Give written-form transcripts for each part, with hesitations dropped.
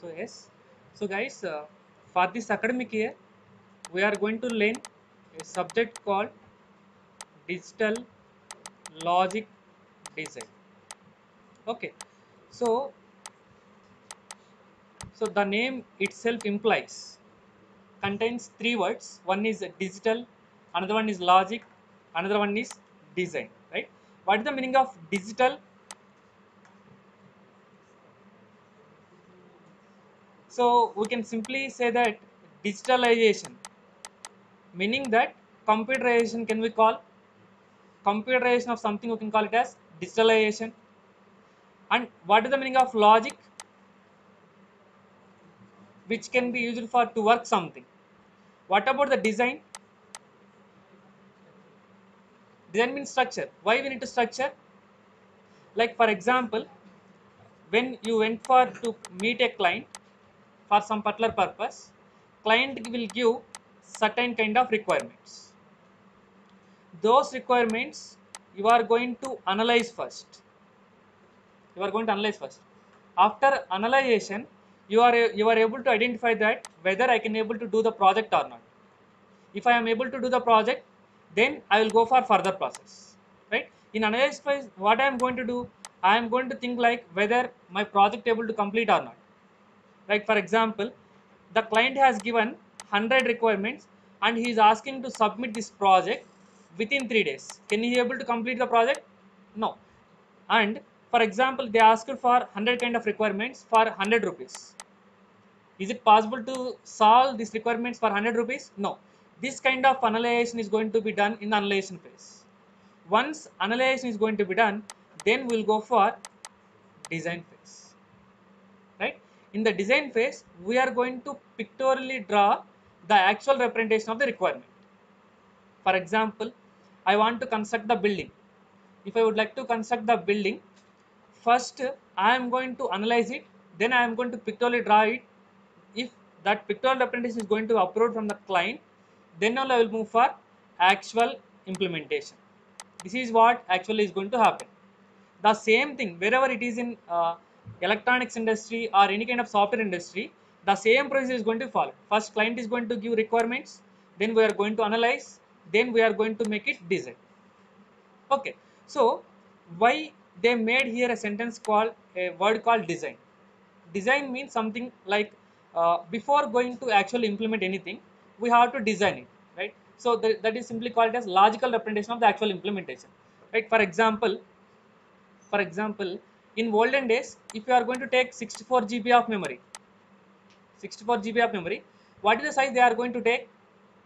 So yes, so guys, for this academic year we are going to learn a subject called digital logic design. Okay, so the name itself implies contains three words. One is digital, another one is logic, another one is design, right? What is the meaning of digital? So we can simply say that digitalization, meaning that computerization, can we call computerization of something, we can call it as digitalization. And what is the meaning of logic? Which can be used for to work something. What about the design? Design means structure. Why we need to structure? Like for example, when you went for to meet a client for some particular purpose, client will give certain kind of requirements. Those requirements you are going to analyze first. After analyzation, you are able to identify that whether I can able to do the project or not. If I am able to do the project, then I will go for further process, right? In analysis phase, what I am going to do, I am going to think like whether my project able to complete or not. Like for example, the client has given 100 requirements and he is asking to submit this project within 3 days. Can he able to complete the project? No. And for example, they ask for 100 kind of requirements for 100 rupees. Is it possible to solve these requirements for 100 rupees? No. This kind of analysis is going to be done in the analysis phase. Once analysis is going to be done, then we will go for design phase, right? In the design phase, we are going to pictorially draw the actual representation of the requirement. For example, I want to construct the building. If I would like to construct the building, first I am going to analyze it, then I am going to pictorially draw it. If that pictorial representation is going to approve from the client, then all I will move for actual implementation. This is what actually is going to happen. The same thing wherever it is in electronics industry or any kind of software industry, the same process is going to follow. First client is going to give requirements, then we are going to analyze, then we are going to make it design. Okay, so why they made here a sentence called, a word called design? Design means something like before going to actually implement anything, we have to design it, right? So that is simply called as logical representation of the actual implementation, right? For example, in olden days, if you are going to take 64 GB of memory, what is the size they are going to take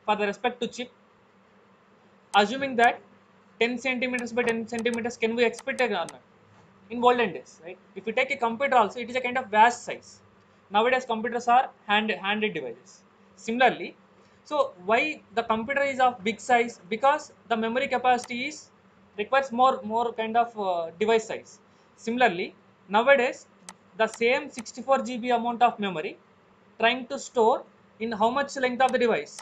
for the respect to chip? Assuming that 10 centimeters by 10 centimeters, can we expect it or not? In olden days, right? If you take a computer also, it is a kind of vast size. Nowadays, computers are handed devices. Similarly, so why the computer is of big size? Because the memory capacity is requires more kind of device size. Similarly, nowadays the same 64 GB amount of memory trying to store in how much length of the device?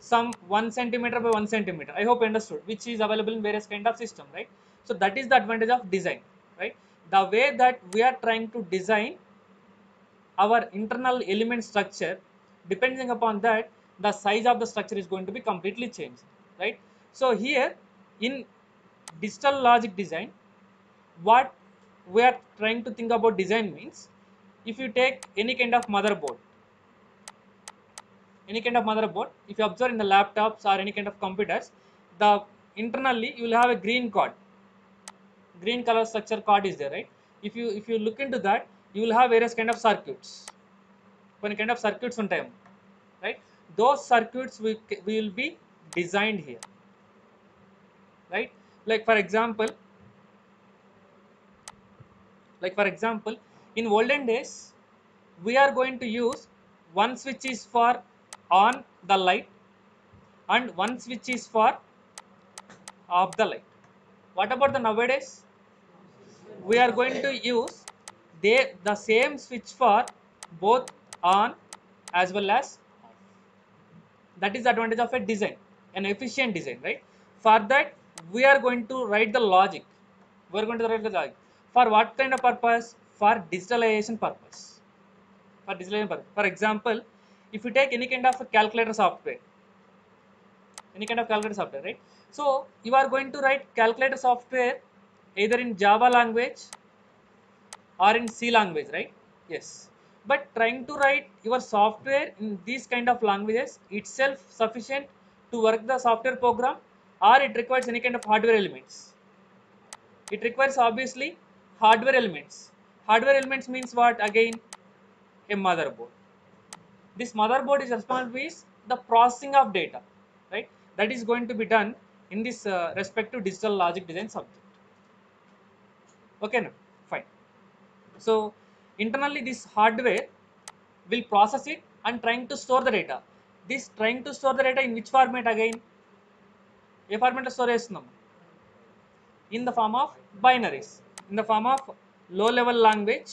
Some 1 centimeter by 1 centimeter. I hope you understood, which is available in various kind of system, right? So that is the advantage of design, right? The way that we are trying to design our internal element structure, depending upon that, the size of the structure is going to be completely changed, right? So here in digital logic design, what we are trying to think about design means, if you take any kind of motherboard, if you observe in the laptops or any kind of computers, the internally you will have a green card, green color structure card is there, right? If you look into that, you will have various kind of circuits, on time, right? Those circuits will be designed here, right? Like for example, in olden days, we are going to use one switch is for on the light and one switch is for off the light. What about the nowadays? We are going to use the same switch for both on as well as off. That is the advantage of a design, an efficient design, right? For that, we are going to write the logic. For what kind of purpose? for digitalization purpose. For example, if you take any kind of a calculator software, right? So you are going to write calculator software either in Java language or in C language, right? Yes. But trying to write your software in these kind of languages itself sufficient to work the software program, or it requires any kind of hardware elements. It requires obviously hardware elements. Hardware elements means what? Again, a motherboard. This motherboard is responsible for the processing of data, right? That is going to be done in this respective digital logic design subject. Okay, now fine. So internally this hardware will process it and trying to store the data. This trying to store the data in which format again? A format of storage number. In the form of binaries, in the form of low level language,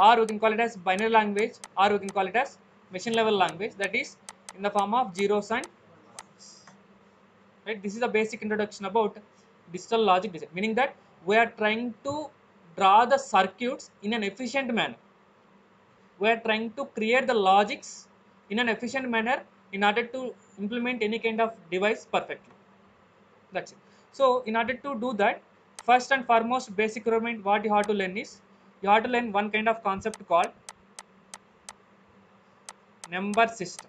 or we can call it as binary language, or we can call it as machine level language, that is in the form of zeros and ones. Right? This is the basic introduction about digital logic design, meaning that we are trying to draw the circuits in an efficient manner. We are trying to create the logics in an efficient manner in order to implement any kind of device perfectly. That's it. So in order to do that, first and foremost basic requirement what you have to learn is, you have to learn one kind of concept called number system.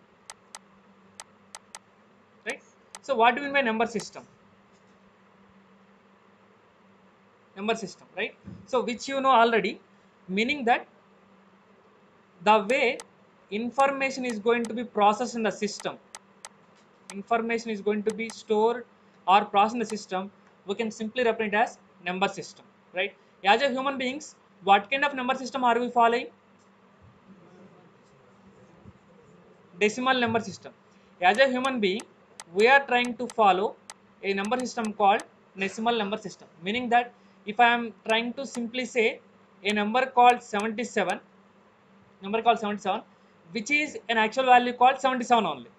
Right? So what do you mean by number system? Number system, right? So which you know already, meaning that the way information is going to be processed in the system, information is going to be stored or processed in the system, we can simply represent it as number system, right? As a human beings, what kind of number system are we following? Decimal number system. As a human being, we are trying to follow a number system called decimal number system, meaning that if I am trying to simply say a number called 77, which is an actual value called 77 only,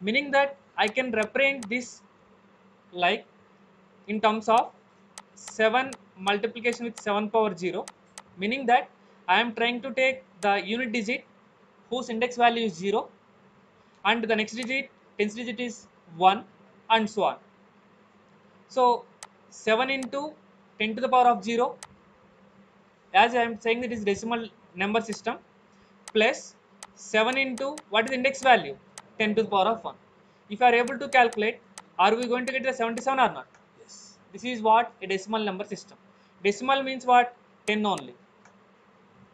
meaning that I can represent this like in terms of 7 multiplication with 7 power 0, meaning that I am trying to take the unit digit whose index value is 0 and the next digit, tenth digit is 1 and so on. So 7 into 10 to the power of 0, as I am saying that is decimal number system, plus 7 into what is the index value? 10 to the power of 1. If you are able to calculate, are we going to get the 77 or not? Yes. This is what? A decimal number system. Decimal means what? 10 only.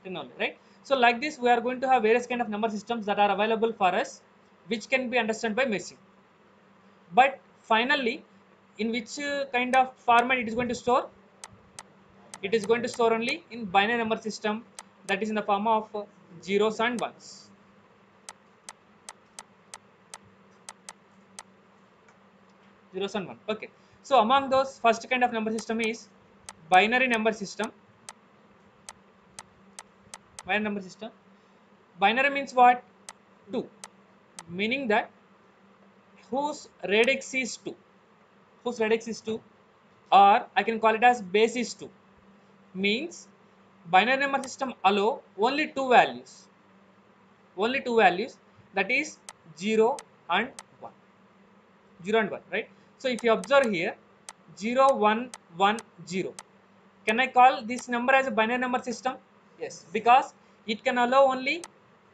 10 only, right? So like this we are going to have various kind of number systems that are available for us, which can be understood by machine. But finally, in which kind of format it is going to store? It is going to store only in binary number system, that is in the form of zeros and ones. Zeros and one. Okay. So among those, first kind of number system is binary number system. Binary number system. Binary means what? 2. Meaning that whose radix is 2. Whose radix is 2, or I can call it as base is 2, means binary number system allow only 2 values, that is 0 and 1, 0 and 1, right? So if you observe here 0, 1, 1, 0, can I call this number as a binary number system? Yes, because it can allow only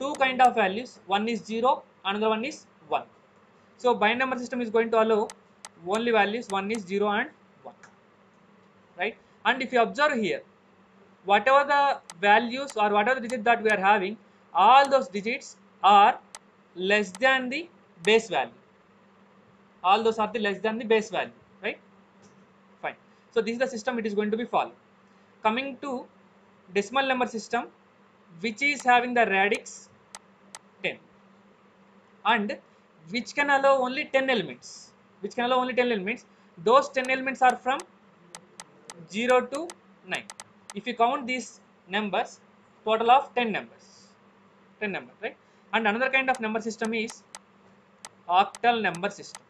2 kind of values, one is 0, another one is 1. So binary number system is going to allow only values 1 is 0 and 1, right? And if you observe here, whatever the values or whatever digit that we are having, all those digits are less than the base value. All those are the less than the base value, right? Fine. So this is the system it is going to be followed. Coming to decimal number system, which is having the radix 10 and which can allow only 10 elements. Those 10 elements are from 0 to 9. If you count these numbers, total of 10 numbers, right? And another kind of number system is octal number system,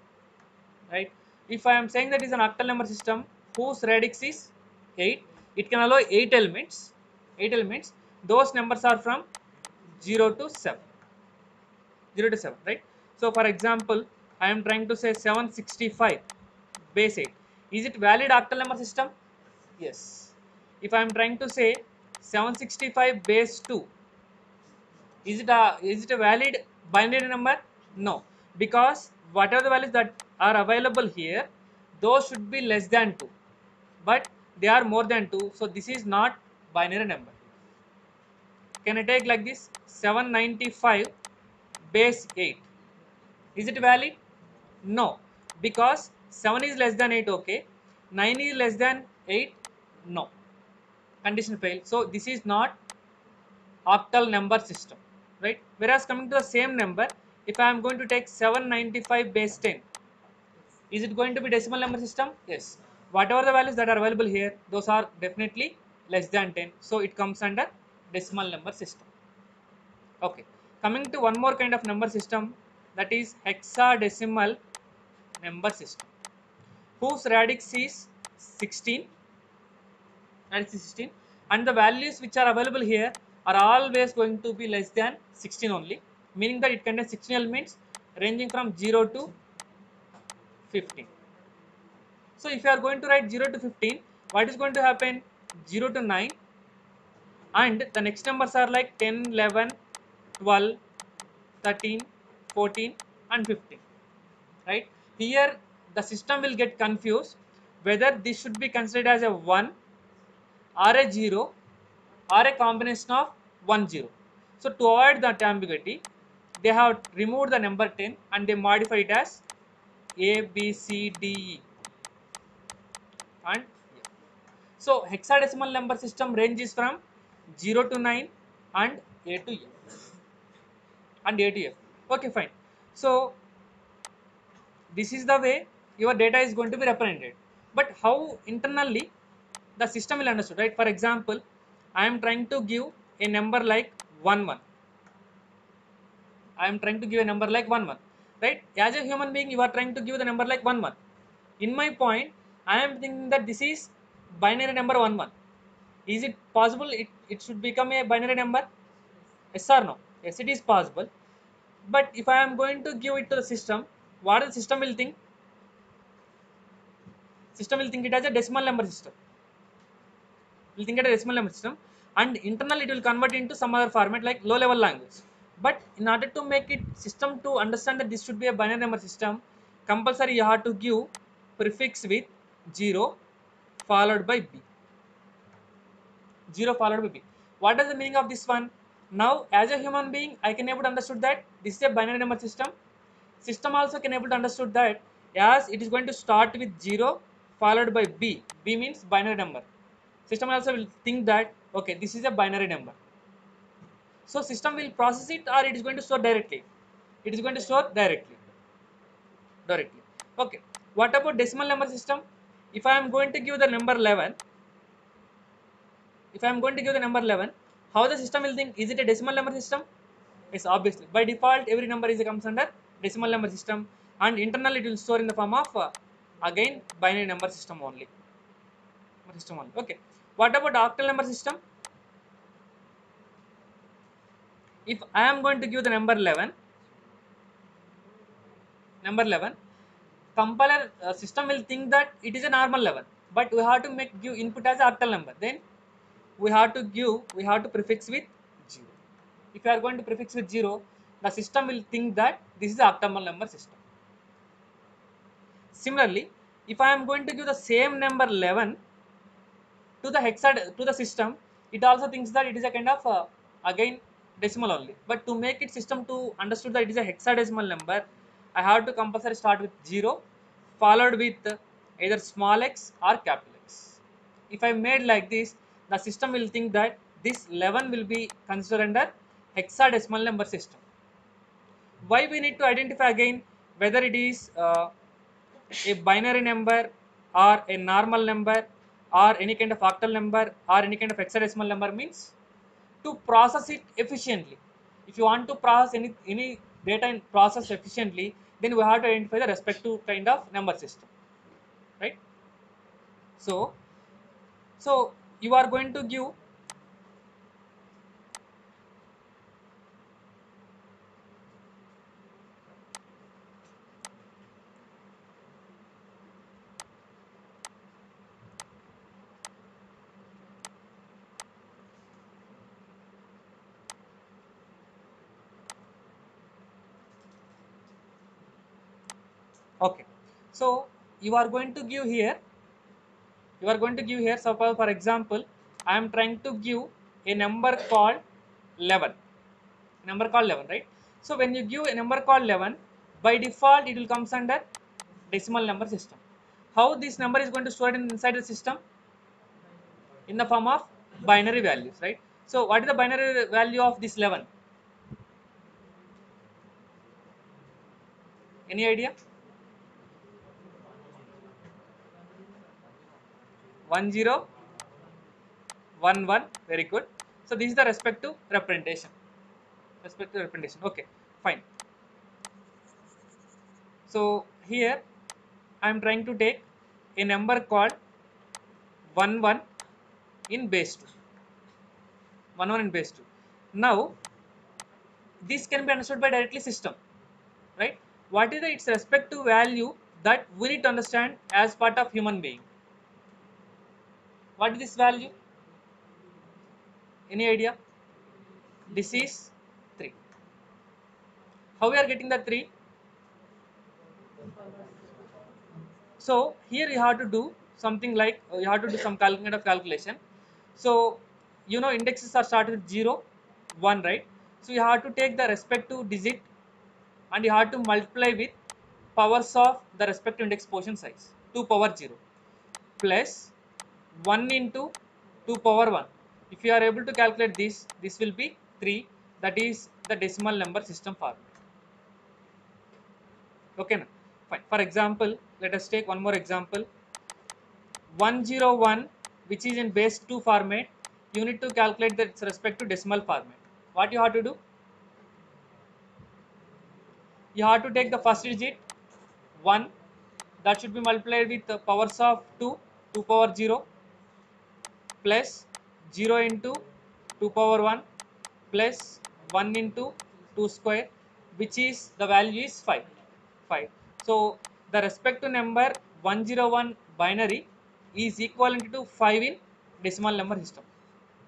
right? If I am saying that is an octal number system whose radix is 8, It can allow 8 elements. 8 elements. Those numbers are from 0 to 7. 0 to 7, right? So, for example, I am trying to say 765 base 8. Is it valid octal number system? Yes. If I am trying to say 765 base 2, is it a valid binary number? No, because whatever the values that are available here, those should be less than 2, but they are more than 2, so this is not binary number. Can I take like this? 795 base 8. Is it valid? No, because 7 is less than 8, okay. 9 is less than 8, no. Condition failed. So this is not octal number system, right? Whereas coming to the same number, if I am going to take 795 base 10, is it going to be decimal number system? Yes. Whatever the values that are available here, those are definitely less than 10. So it comes under decimal number system. Okay. Coming to one more kind of number system, that is hexadecimal number system, whose radix is 16. And the values which are available here are always going to be less than 16 only, meaning that it contains 16 elements ranging from 0 to 15. So if you are going to write 0 to 15, what is going to happen? 0 to 9, and the next numbers are like 10, 11, 12, 13, 14 and 15, right? Here the system will get confused whether this should be considered as a 1 or a 0 or a combination of 1 0. So to avoid that ambiguity, they have removed the number 10 and they modify it as A, B, C, D, E and E. So hexadecimal number system range is from 0 to 9 and A to F. Okay, fine. So this is the way your data is going to be represented. But how internally the system will understand, right? For example, I am trying to give a number like 11. Right? As a human being, you are trying to give the number like 11. In my point, I am thinking that this is binary number 11. Is it possible it should become a binary number? Yes or no? Yes, it is possible. But if I am going to give it to the system, what the system will think? System will think it as a decimal number system. Will think it as a decimal number system, and internally it will convert into some other format like low level language. But in order to make it system to understand that this should be a binary number system, compulsory you have to give prefix with 0 followed by B. 0 followed by B. What is the meaning of this one? Now as a human being, I can able to understood that this is a binary number system. System also can able to understood that as it is going to start with 0 followed by B. B means binary number. System also will think that, okay, this is a binary number. So system will process it, or it is going to store directly. It is going to store directly. Okay. What about decimal number system? If I am going to give the number 11, how the system will think? Is it a decimal number system? Yes, obviously. By default, every number comes under decimal number system, and internally it will store in the form of again binary number system only. Okay. What about octal number system? If I am going to give the number 11, compiler system will think that it is a normal 11, but we have to give input as octal number. Then we have to prefix with 0. If you are going to prefix with 0, the system will think that this is the octal number system. Similarly, if I am going to give the same number 11 to the system, it also thinks that it is a kind of again decimal only. But to make it system to understood that it is a hexadecimal number, I have to compulsory start with 0 followed with either small x or capital X. If I made like this, the system will think that this 11 will be considered under hexadecimal number system. Why we need to identify again whether it is a binary number or a normal number or any kind of octal number or any kind of hexadecimal number means to process it efficiently. If you want to process any data and process efficiently, then we have to identify the respective kind of number system, right? So you are going to give okay. So you are going to give here, you are going to give here, suppose for example I am trying to give a number called 11, number called 11, right? So when you give a number called 11, by default it will comes under decimal number system. How this number is going to stored inside the system? In the form of binary values, right? So what is the binary value of this 11? Any idea? 1011, very good. So this is the respective representation. Okay, fine. So here I am trying to take a number called 11 in base 2. 11 in base 2. Now this can be understood by directly system, right? What is the its respective value that we need to understand as part of human being? What is this value? Any idea? This is 3. How we are getting the 3? So here you have to do something like you have to do some kind of calculation. So you know indexes are started with 0, 1, right? So you have to take the respective digit and you have to multiply with powers of the respective index portion size, 2 power 0 plus 1 into 2 power 1. If you are able to calculate this, this will be 3. That is the decimal number system formula. Okay, now fine. For example, let us take one more example. 101, which is in base 2 format, you need to calculate its respective decimal format. What you have to do? You have to take the first digit 1, that should be multiplied with the powers of 2, 2 power 0. Plus 0 into 2 power 1 plus 1 into 2 square, which is the value is 5. So the respective number 101 binary is equivalent to 5 in decimal number system,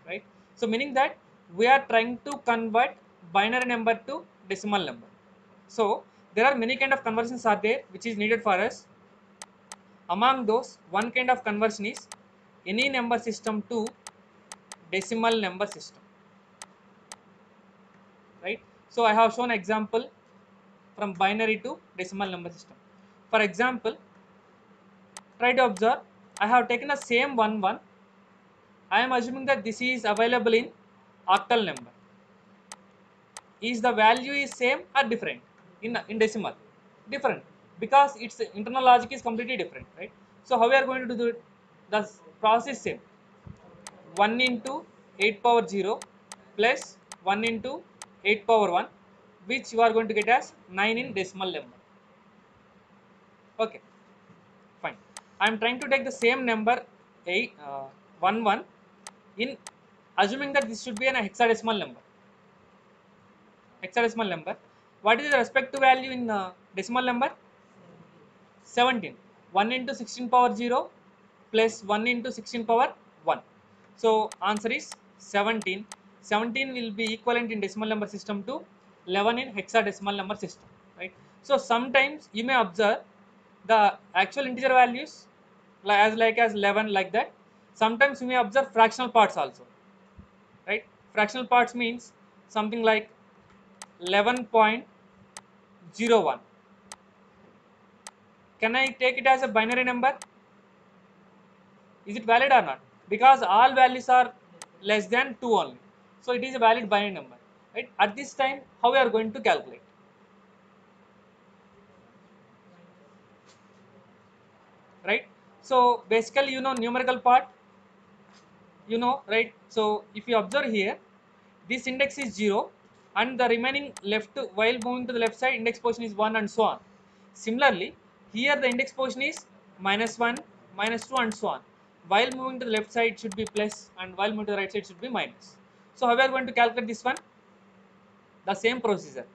right? So meaning that we are trying to convert binary number to decimal number. So there are many kind of conversions are there which is needed for us. Among those, one kind of conversion is any number system to decimal number system, right? So I have shown example from binary to decimal number system. For example, try to observe, I have taken the same 11. I am assuming that this is available in octal number. Is the value is same or different in decimal? Different, because its internal logic is completely different, right? So how we are going to do it? The process is same, 1 into 8 power 0 plus 1 into 8 power 1, which you are going to get as 9 in decimal number. Okay, fine. I am trying to take the same number 11 in assuming that this should be an hexadecimal number. Hexadecimal number. What is the respective value in decimal number? 17. 1 into 16 power 0. Plus 1 into 16 power 1. So answer is 17. 17 will be equivalent in decimal number system to 11 in hexadecimal number system, right? So sometimes you may observe the actual integer values as 11 like that. Sometimes you may observe fractional parts also, right? Fractional parts means something like 11.01. Can I take it as a binary number? Is it valid or not? Because all values are less than 2 only. So it is a valid binary number, right? At this time, how we are going to calculate? Right? So basically, you know numerical part, you know, right? So if you observe here, this index is 0 and the remaining left, while moving to the left side, index position is 1 and so on. Similarly, here the index position is -1, -2 and so on. while moving to the left side should be plus and while moving to the right side should be minus. So how we are going to calculate this one? The same procedure.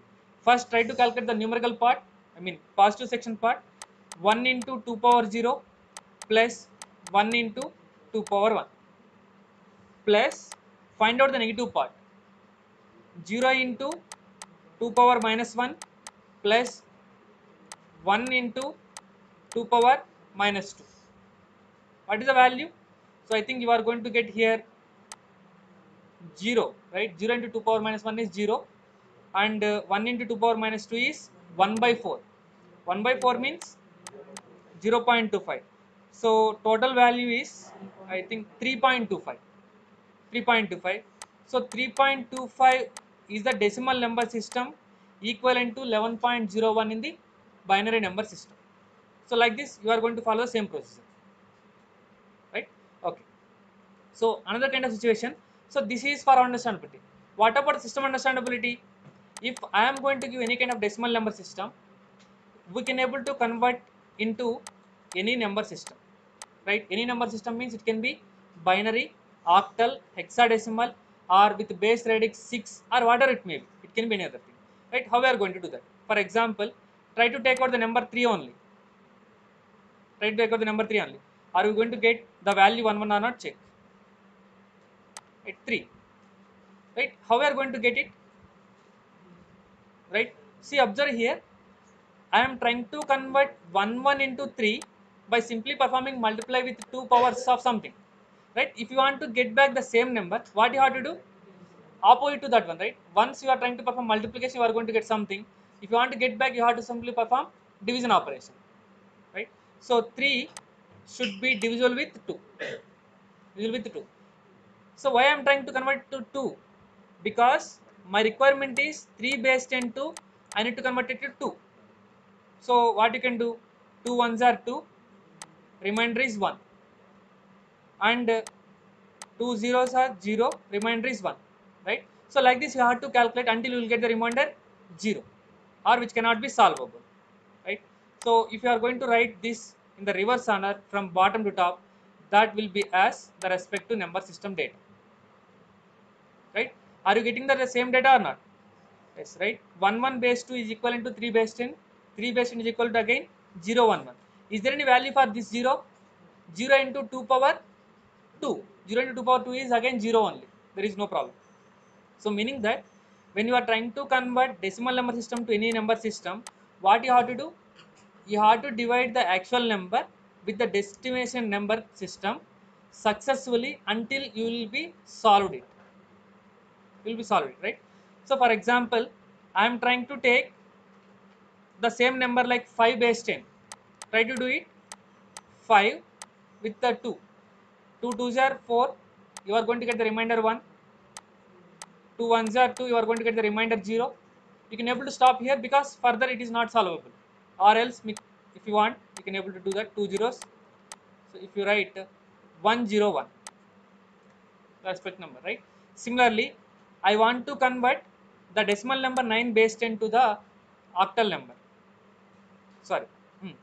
First try to calculate the numerical part, I mean positive section part. 1 into 2 power 0 plus 1 into 2 power 1 plus find out the negative part. 0 into 2 power minus 1 plus 1 into 2 power minus 2. What is the value? So I think you are going to get here 0, right? 0 into 2 power minus 1 is 0 and 1 into 2 power minus 2 is 1 by 4. 1 by 4 means 0.25. So total value is I think 3.25. 3.25. So 3.25 is the decimal number system equivalent to 11.01 in the binary number system. So like this you are going to follow the same procedure, right? Okay. So another kind of situation. So this is for understandability. What about system understandability? If I am going to give any kind of decimal number system, we can able to convert into any number system, right? Any number system means it can be binary, octal, hexadecimal, or with base radix 6 or whatever it may be. It can be any other thing, right? How we are going to do that? For example, try to take out the number 3 only. Try to take out the number 3 only. Are we going to get the value 11 or not? Check. At 3, right? How we are going to get it, right? See, observe here. I am trying to convert 11 into 3 by simply performing multiply with 2 powers of something, right? If you want to get back the same number, what you have to do? Opposite to that one, right? Once you are trying to perform multiplication, you are going to get something. If you want to get back, you have to simply perform division operation, right? So 3 should be divisible with 2. Divisible with 2. So why I am trying to convert to 2? Because my requirement is 3 base 10 to, I need to convert it to 2. So what you can do, 2 ones are 2, remainder is 1, and 2 zeros are 0, remainder is 1, right? So like this you have to calculate until you will get the remainder 0 or which cannot be solvable, right? So if you are going to write this in the reverse order from bottom to top, that will be as the respect to number system data, right? Are you getting the same data or not? Yes, right? 11 base 2 is equivalent to 3 base 10. 3 base 10 is equal to again 011. Is there any value for this 0? 0 into 2 power 2. 0 into 2 power 2 is again 0 only. There is no problem. So meaning that when you are trying to convert decimal number system to any number system, what you have to do? You have to divide the actual number with the destination number system successfully until you will be solved it. You will be solved it, right? So for example, I am trying to take the same number like 5 base 10. Try to do it 5 with the 2. 2 2s are 4. You are going to get the remainder 1. 2 1s are 2. You are going to get the remainder 0. You can able to stop here because further it is not solvable. Or else if you want you can able to do that 2 zeros. So if you write 101. Respect number, right? Similarly, I want to convert the decimal number 9 base 10 to the octal number.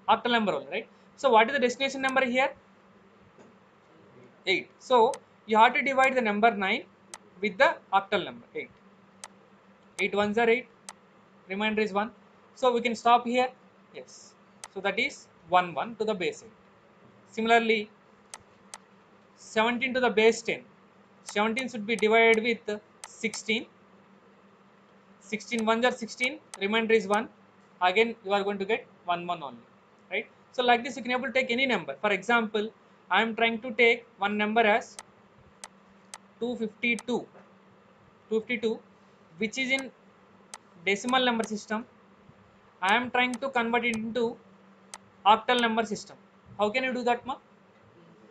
Octal number only, right? So what is the destination number here? 8. So you have to divide the number 9 with the octal number 8. 8 ones are 8, remainder is 1. So we can stop here. Yes. So that is 11 to the base 8. Similarly, 17 to the base 10. 17 should be divided with 16. 16 ones are 16, remainder is 1. Again you are going to get 11 only, right? So like this you can able to take any number. For example, I am trying to take one number as 252. 252, which is in decimal number system. I am trying to convert it into octal number system. How can you do that, ma?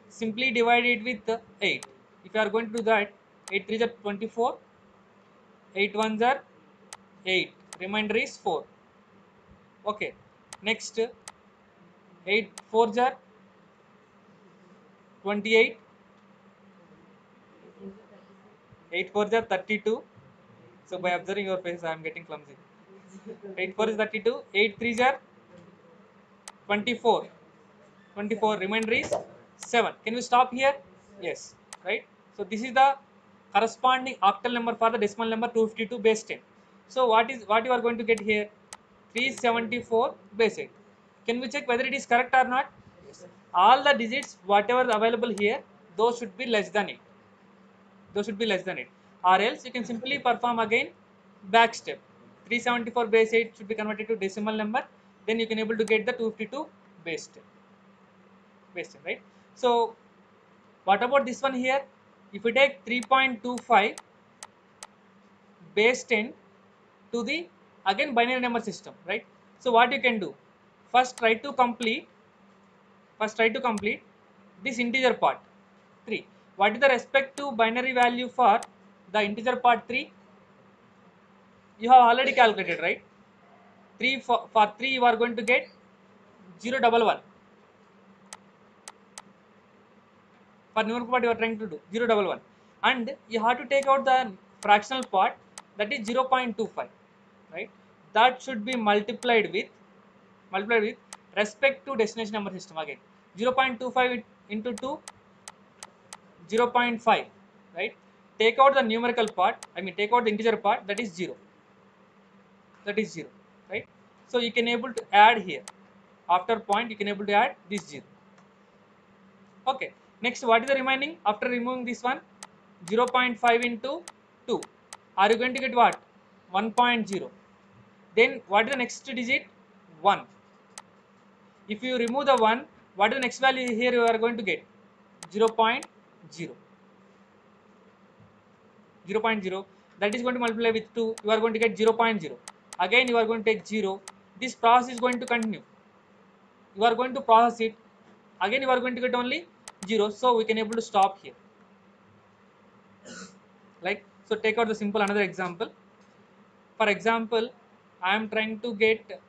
Simply divide it with 8. If you are going to do that, 8 3s are 24, 8 ones are 8, remainder is 4. Okay, next 8 4s are 28, 8 4s are 32. So by observing your face, I am getting clumsy. 8 4 is 32, 8 3s are 24, 24, remainder is 7. Can we stop here? Yes, right. So this is the corresponding octal number for the decimal number 252 base 10. So what you are going to get here? 374 base 8. Can we check whether it is correct or not? Yes, all the digits whatever available here, those should be less than 8. Those should be less than 8. Or else you can simply perform again back step. 374 base 8 should be converted to decimal number. Then you can able to get the 252 base 10. Base 10, right? So what about this one here? If we take 3.25 base 10 to the again binary number system, right? So what you can do? First try to complete this integer part 3. What is the respective binary value for the integer part 3? You have already calculated, right? 3 for 3 you are going to get 011. For numerical part you are trying to do 011, and you have to take out the fractional part, that is 0.25, right? That should be multiplied with respect to destination number system again. 0.25 into 2, 0.5, right? Take out the numerical part, I mean take out the integer part, that is 0. That is 0, right? So you can able to add here. After point you can able to add this 0. Okay. Next, what is the remaining after removing this one? 0.5 into 2. Are you going to get what? 1.0. Then what is the next digit? 1. If you remove the 1, what is the next value here you are going to get? 0.0. 0.0. That is going to multiply with 2. You are going to get 0.0. Again you are going to take 0. This process is going to continue. You are going to process it. Again you are going to get only 0, so we can able to stop here. Like so, take out the simple another example. For example, I am trying to get,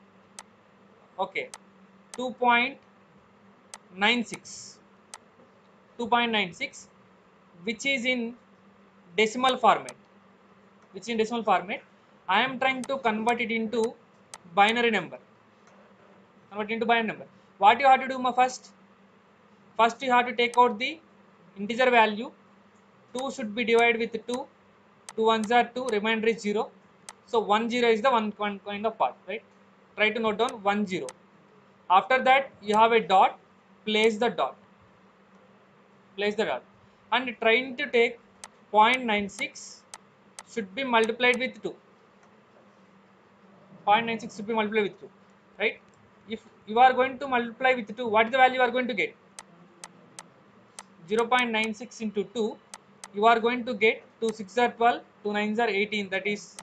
okay, 2.96, which is in decimal format. I am trying to convert it into binary number. What you have to do first? First you have to take out the integer value. 2 should be divided with 2. 2 ones are 2, remainder is 0. So 10 is the one kind of part, right? Try to note down 10. After that you have a dot, place the dot. And trying to take 0.96 should be multiplied with 2. 0.96 should be multiplied with 2, right? If you are going to multiply with 2, what is the value you are going to get? 0.96 into 2, you are going to get 2 6 are 12, 2 9 are 18, that is,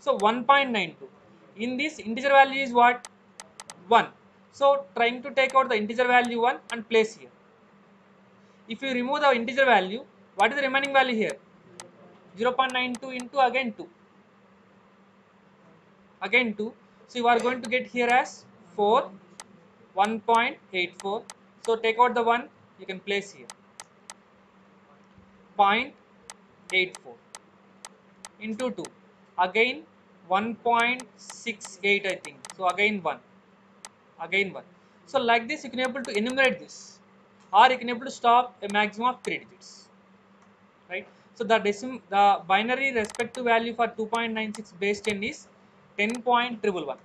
so 1.92. In this integer value is what? 1. So trying to take out the integer value 1 and place here. If you remove the integer value, what is the remaining value here? 0.92 into again 2. Again 2. So you are going to get here as 4, 1.84. So take out the 1. You can place here 0.84 into 2, again 1.68, I think. So again 1. So like this you can able to enumerate this, or you can able to stop a maximum of 3 digits, right? So the binary respective value for 2.96 base 10 is 10.111,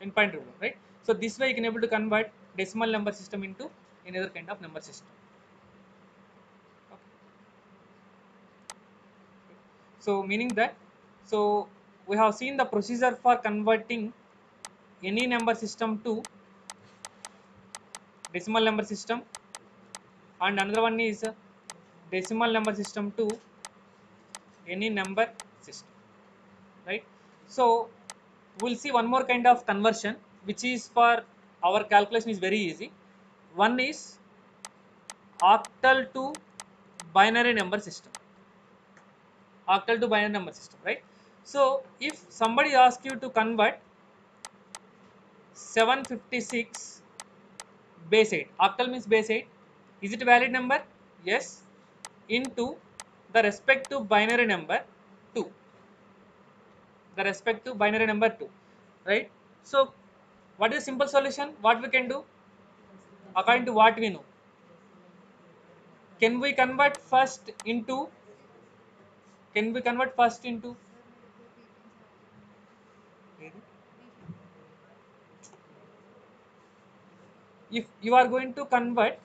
10.111, right? So this way you can able to convert decimal number system into another kind of number system. Okay. So meaning that, so we have seen the procedure for converting any number system to decimal number system, and another one is decimal number system to any number system, right? So we will see one more kind of conversion, which is for our calculation is very easy. One is octal to binary number system. Right? So if somebody asks you to convert 756 base 8, octal means base 8, is it a valid number? Yes, into the respective binary number 2. Right? So what is the simple solution? What we can do? according to what we know. Can we convert first into if you are going to convert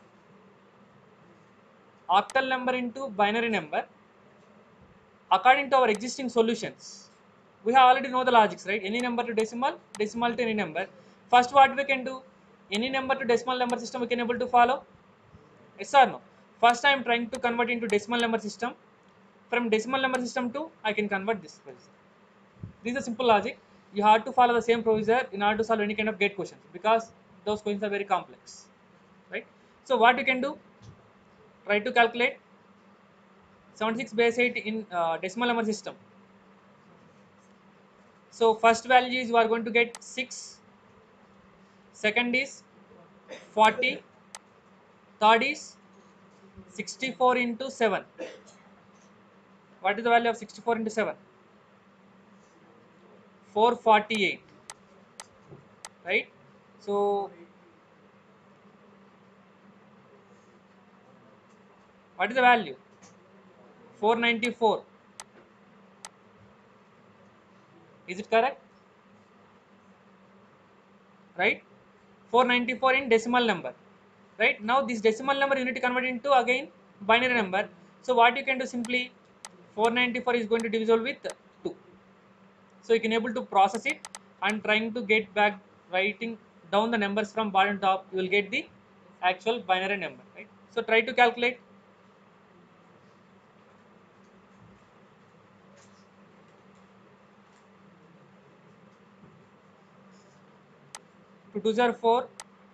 octal number into binary number according to our existing solutions, we have already know the logics, right? Any number to decimal, decimal to any number. First what we can do, any number to decimal number system we can able to follow, yes or no? First I am trying to convert into decimal number system. From decimal number system to I can convert this. This is a simple logic. You have to follow the same procedure in order to solve any kind of gate questions, because those questions are very complex, right? So what you can do, try to calculate 76 base 8 in decimal number system. So first value is you are going to get 6, second is 40, third is 64 into 7. What is the value of 64 into 7? 448, right? So what is the value? 494. Is it correct? Right? 494 in decimal number. Right? Now this decimal number you need to convert into again binary number. So what you can do, simply 494 is going to divisible with 2. So you can able to process it and trying to get back, writing down the numbers from bottom top, you will get the actual binary number, right? So try to calculate. To 2s are 4,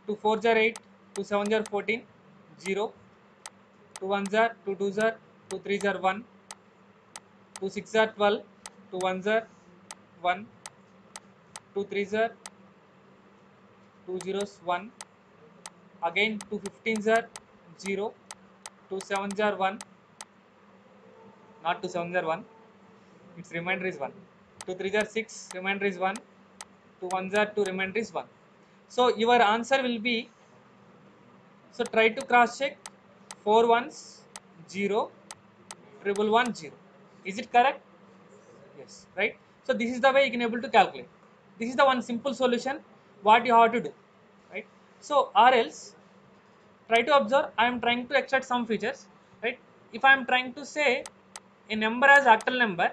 to 4s are 8, to 7s are 14, 0, to 1s are, to 2s are, to 3s are 1, to 6s are 12, to 1s are 1, to 3s are 2 zeros 1, again to 15s are 0, to 7s are 1, not to 7s are 1, its remainder is 1, to 3s are 6, remainder is 1, to 1s are 2, remainder is 1. So your answer will be, so try to cross check 4 1s 0 1 1 0. Is it correct? Yes, right? So this is the way you can able to calculate. This is the one simple solution what you have to do, right? So or else try to observe, I am trying to extract some features, right? If I am trying to say a number as octal number,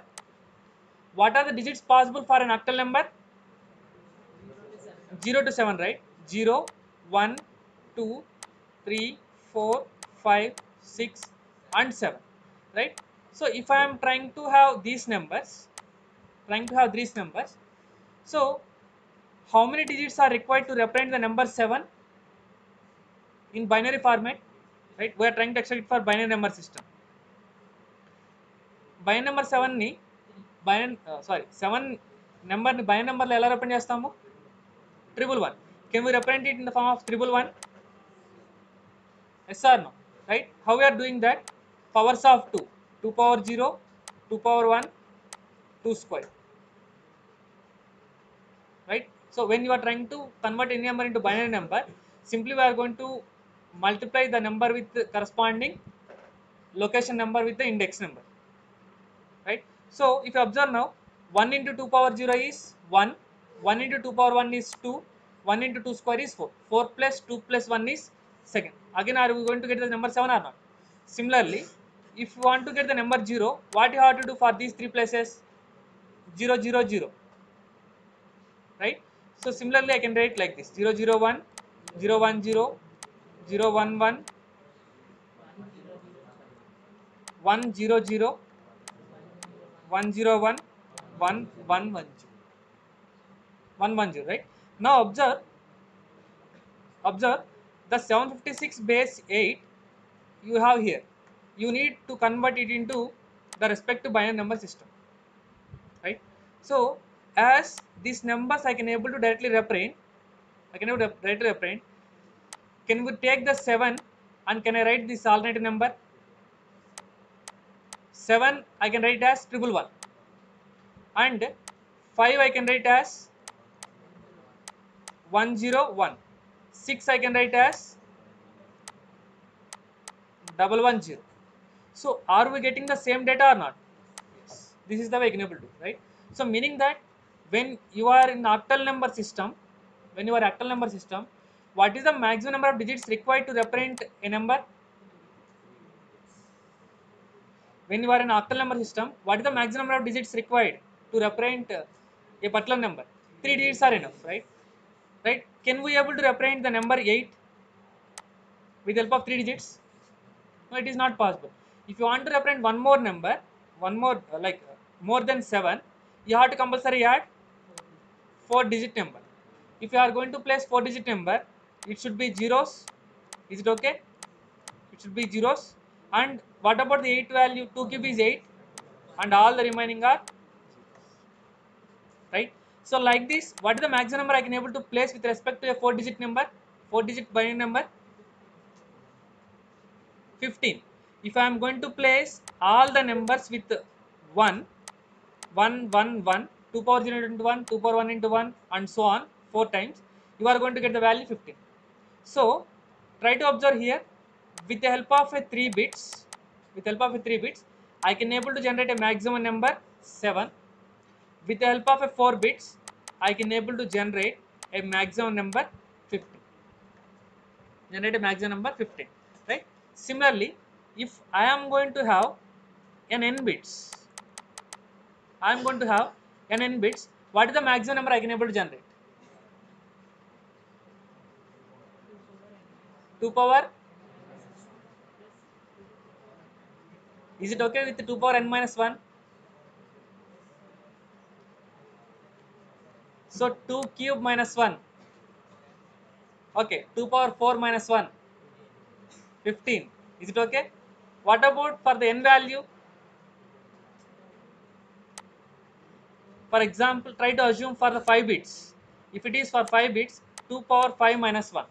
what are the digits possible for an octal number? 0 to 7, right? 0, 1, 2, 3, 4, 5, 6 and 7, right? So if I am trying to have these numbers, so how many digits are required to represent the number 7 in binary format, right? We are trying to extract it for binary number system. Binary number 7 ni, binary, sorry, 7 number ni binary number la ela represent chestamu? 111. Can we represent it in the form of 111? Yes or no? Right? How we are doing that? Powers of 2. 2 power 0, 2 power 1, 2 square. Right? So when you are trying to convert any number into binary number, simply we are going to multiply the number with the corresponding location number with the index number. Right? So if you observe now, 1 into 2 power 0 is 1. 1 into 2 power 1 is 2, 1 into 2 square is 4, 4 plus 2 plus 1 is 2. Again, are we going to get the number 7 or not? Similarly, if you want to get the number 0, what you have to do for these 3 places? 0, 0, 0, right? So similarly, I can write like this, 0, 0, 1, 0, 1, 0, 0, 1, 1, 1, 0, 0, 1, 0, 1, 1, 1, 1, 0. 110, right? Now observe, the 756 base 8 you have here. You need to convert it into the respective binary number system, right? So as these numbers I can able to directly represent, can we take the 7 and can I write this alternate number? 7 I can write as 111 and 5 I can write as 101, 6 I can write as 110. So are we getting the same data or not? Yes. This is the way ignorable do, right? So meaning that when you are in octal number system, what is the maximum number of digits required to represent a number? When you are in octal number system, what is the maximum number of digits required to represent a particular number? 3 digits are enough, right? Right? Can we able to represent the number 8 with the help of 3 digits? No, it is not possible. If you want to represent one more number, more than 7, you have to compulsory add 4-digit number. If you are going to place 4-digit number, it should be zeros. Is it okay? It should be zeros. And what about the 8 value? 2 cube is 8 and all the remaining are, right? So like this, what is the maximum number I can able to place with respect to a 4-digit number, 4-digit binary number? 15. If I am going to place all the numbers with 1, 1, 1, 1, 2 power 0 into 1, 2 power 1 into 1 and so on 4 times, you are going to get the value 15. So try to observe here, with the help of a 3 bits, I can able to generate a maximum number 7. With the help of a 4 bits, I can able to generate a maximum number 15. Right? Similarly, if I am going to have an n bits, what is the maximum number I can able to generate? 2 power, is it okay with the 2 power n minus 1? So 2 cube minus 1, okay, 2 power 4 minus 1, 15, is it okay? What about for the n value? For example, try to assume for the 5 bits. If it is for 5 bits, 2 power 5 minus 1.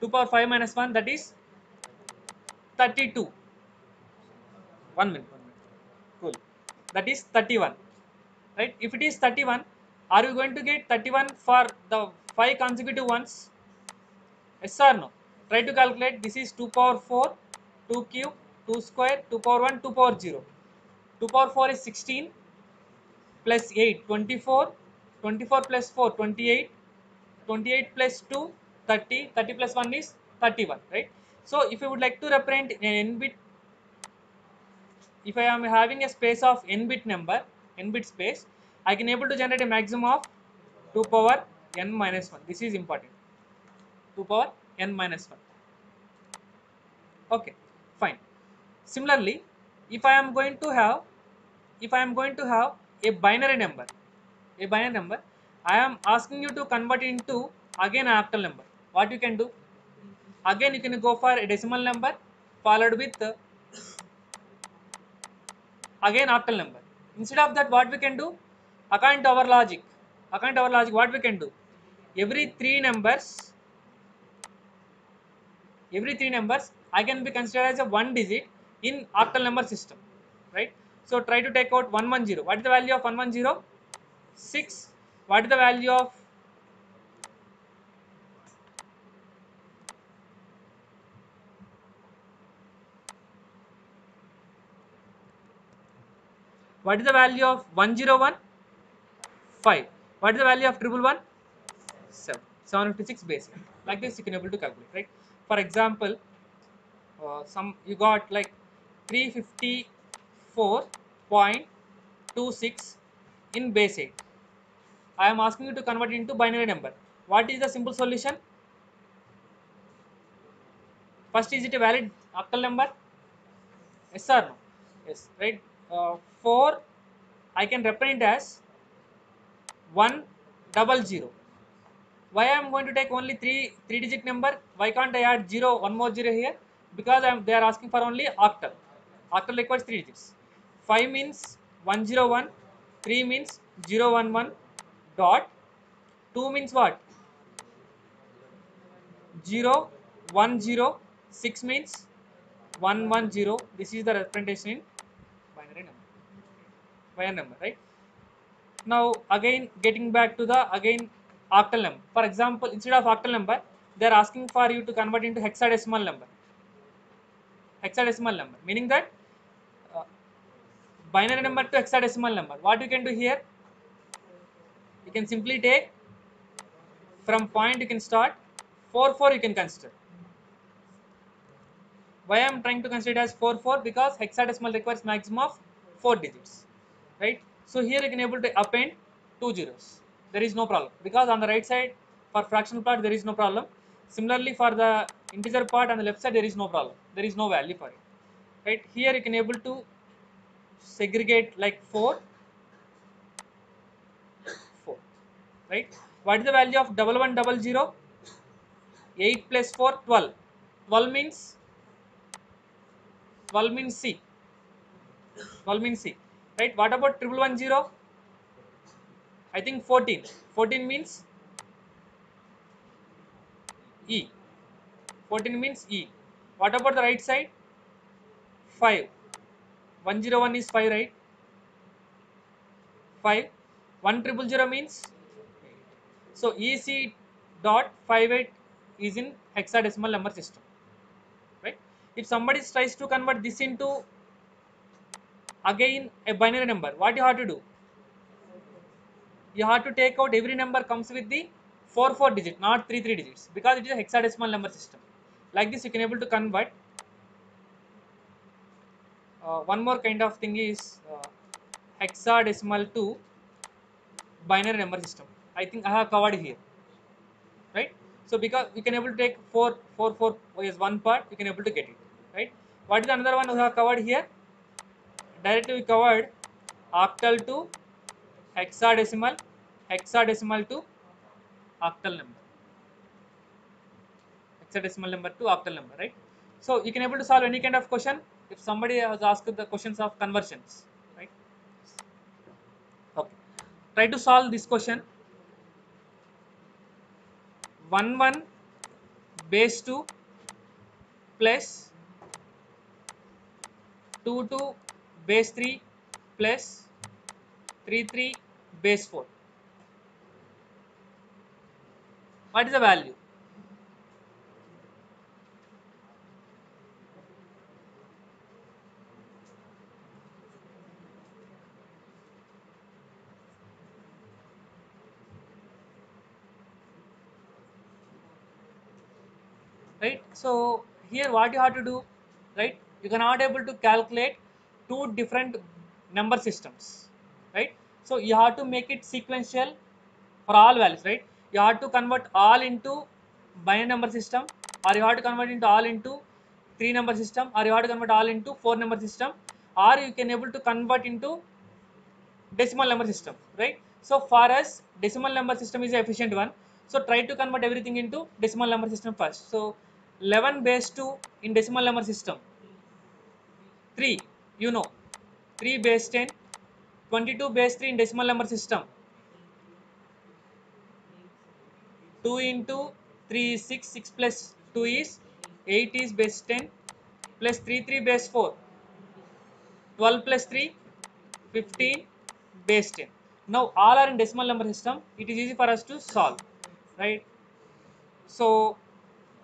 2 power 5 minus 1, that is 32. 1 minute. Cool. That is 31. Right? If it is 31, are you going to get 31 for the 5 consecutive ones? Yes or no? Try to calculate. This is 2 power 4, 2 cube, 2 square, 2 power 1, 2 power 0. 2 power 4 is 16. Plus 8, 24, 24 plus 4, 28, 28 plus 2, 30, 30 plus 1 is 31, right? So, if you would like to represent an n-bit, if I am having a space of n-bit number, n-bit space, I can able to generate a maximum of 2 power n minus 1. This is important. 2 power n minus 1. Okay, fine. Similarly, if I am going to have, a binary number, I am asking you to convert it into again an octal number. What you can do? Again, you can go for a decimal number followed with again octal number. Instead of that, what we can do? According to our logic, what we can do? Every 3 numbers, I can be considered as a 1 digit in octal number system, right? So try to take out 110. What is the value of 110? 6. What is the value of 101? 5. What is the value of 111? 7. 756 basic. Like this you can able to calculate, right? For example, you got like 354.26 in base 8. I am asking you to convert it into binary number. What is the simple solution? First, is it a valid octal number? Yes or no? Yes, right? 4 I can represent as 100. Why I am going to take only 3 digit number? Why can't I add 0, one more 0 here? Because they are asking for only octal. Octal requires 3 digits. 5 means 101, 3 means 011 dot, 2 means what? 010, 6 means 110. This is the representation in binary number. Right? Now again getting back to the octal number. For example, instead of octal number, they are asking for you to convert into hexadecimal number. hexadecimal number, meaning that binary number to hexadecimal number. What you can do here? You can simply take from point, you can start 4 4, you can consider. Why I am trying to consider it as 4 4? Because hexadecimal requires maximum of 4 digits, right? So here you can able to append 2 zeros. There is no problem, because on the right side for fractional part there is no problem. Similarly for the integer part on the left side there is no problem. There is no value for it, right? Here you can able to segregate like 4 4, right? What is the value of 1100? 8 plus 4 12. 12 means C. 12 means C, right? What about 1110? I think 14. 14 means E. 14 means E. What about the right side? 5. 101 is 5, right? 5. 1000 means. So EC.58 is in hexadecimal number system, right? If somebody tries to convert this into again a binary number, what you have to do? You have to take out every number comes with the 4 4 digit, not 3 3 digits, because it is a hexadecimal number system. Like this, you can able to convert. One more kind of thing is hexadecimal to binary number system. I think I have covered here, right? So because you can able to take 4 4 4 as one part, you can able to get it, right? What is another one we have covered here? Directly we covered octal to hexadecimal, hexadecimal to octal number, hexadecimal number to octal number, right? So you can able to solve any kind of question if somebody has asked the questions of conversions, right? Okay, try to solve this question. 11 base 2 plus 22 base 3 plus 33 base 4. What is the value? Right? So here what you have to do, right? You cannot able to calculate two different number systems, right? So you have to make it sequential for all values, right? You have to convert all into binary number system, or you have to convert into all into 3 number system, or you have to convert all into 4 number system, or you can able to convert into decimal number system, right? So for us, decimal number system is the efficient one. So try to convert everything into decimal number system first. So 11 base 2 in decimal number system, 3, you know, 3 base 10, 22 base 3 in decimal number system, 2 into 3 is 6, 6 plus 2 is 8 is base 10, plus 3, 3 base 4, 12 plus 3, 15 base 10. Now all are in decimal number system, it is easy for us to solve, right? So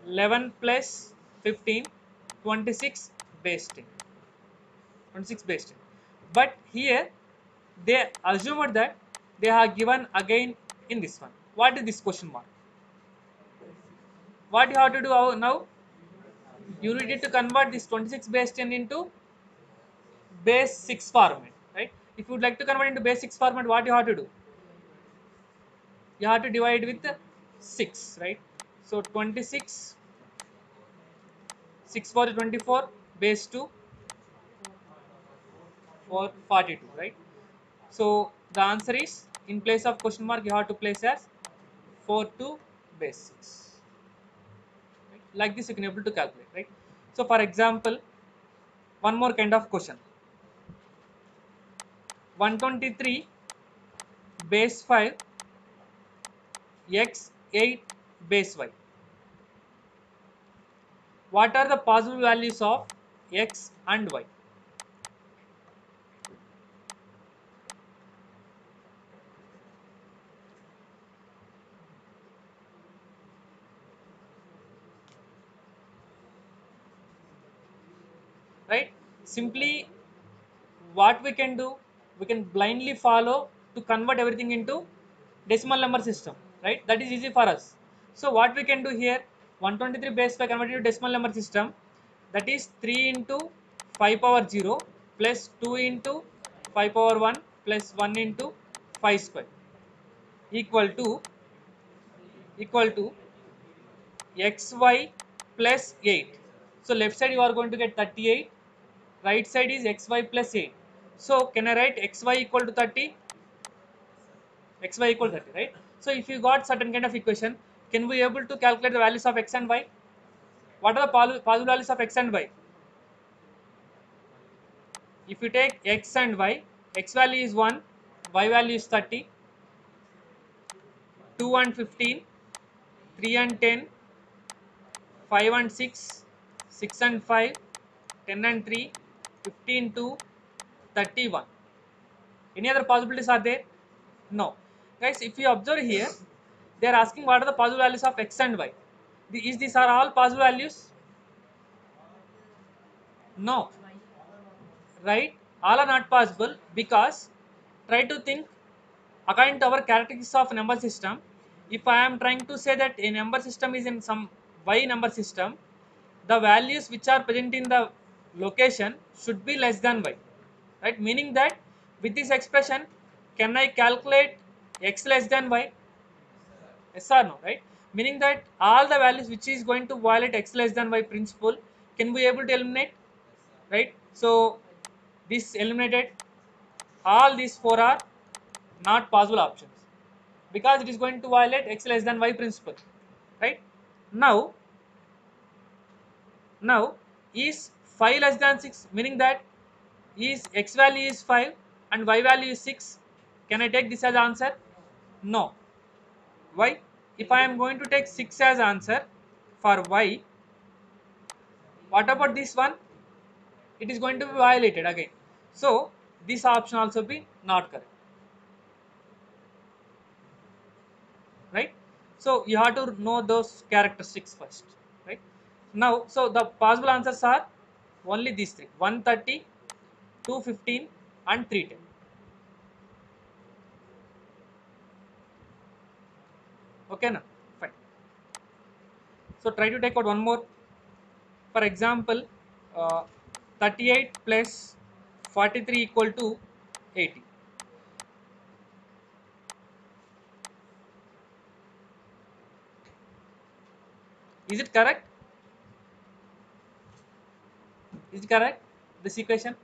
11 plus 15, 26 base 10. 26 base 10. But here they assumed that they are given again in this one. What is this question mark? What you have to do now? You need to convert this 26 base 10 into base 6 format, right? If you would like to convert into base 6 format, what you have to do? You have to divide with 6, right? So 26, 6 for 24, base 2, 4, 42, right? So the answer is, in place of question mark, you have to place as 4 to base 6, right? Like this you can able to calculate, right? So for example, one more kind of question. 123 base 5 x 8 base y. What are the possible values of x and y? Simply what we can do, we can blindly follow to convert everything into decimal number system, right? That is easy for us. So what we can do here, 123 base 5 converted to decimal number system, that is 3 into 5 power 0 plus 2 into 5 power 1 plus 1 into 5 square equal to xy plus 8. So left side you are going to get 38, right side is xy plus 8. So can I write xy equal to 30? xy equal to 30, right? So if you got certain kind of equation, can we able to calculate the values of x and y? What are the possible values of x and y? If you take x and y, x value is 1, y value is 30, 2 and 15, 3 and 10, 5 and 6, 6 and 5, 10 and 3, 15 to 31. Any other possibilities are there? No. Guys, if you observe here, they are asking what are the possible values of x and y. These are all possible values? No. Right? All are not possible, because try to think according to our characteristics of number system. If I am trying to say that a number system is in some y number system, the values which are present in the location should be less than y. Right? Meaning that with this expression, can I calculate x less than y? Yes or no, right? Meaning that all the values which is going to violate x less than y principle, can we able to eliminate, right? So this eliminated, all these four are not possible options, because it is going to violate x less than y principle, right? Now is 5 less than 6, meaning that is x value is 5 and y value is 6. Can I take this as answer? No. Why? If I am going to take 6 as answer for y, what about this one? It is going to be violated again. So this option also be not correct, right? So you have to know those characteristics first, right? Now, so the possible answers are only these three: 130, 215 and 310. Okay, now fine. So try to take out one more. For example, 38 plus 43 equal to 80. Is it correct? Is it correct, this equation?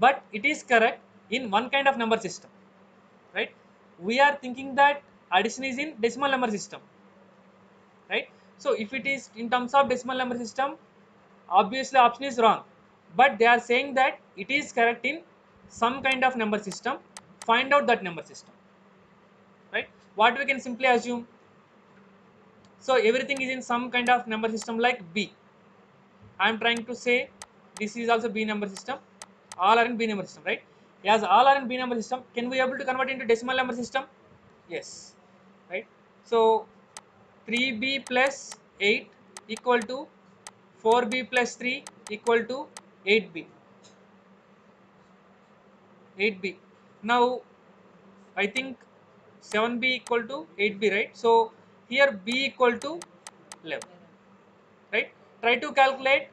But it is correct in one kind of number system, right? We are thinking that addition is in decimal number system, right? So if it is in terms of decimal number system, obviously option is wrong, but they are saying that it is correct in some kind of number system. Find out that number system, right? What we can simply assume, so everything is in some kind of number system like B. I am trying to say this is also B number system, all are in B number system, right? As all are in B number system, can we able to convert into decimal number system? Yes, right? So 3b plus 8 equal to 4b plus 3 equal to 8b. Now I think 7b equal to 8b, right? So here b equal to 11, right? Try to calculate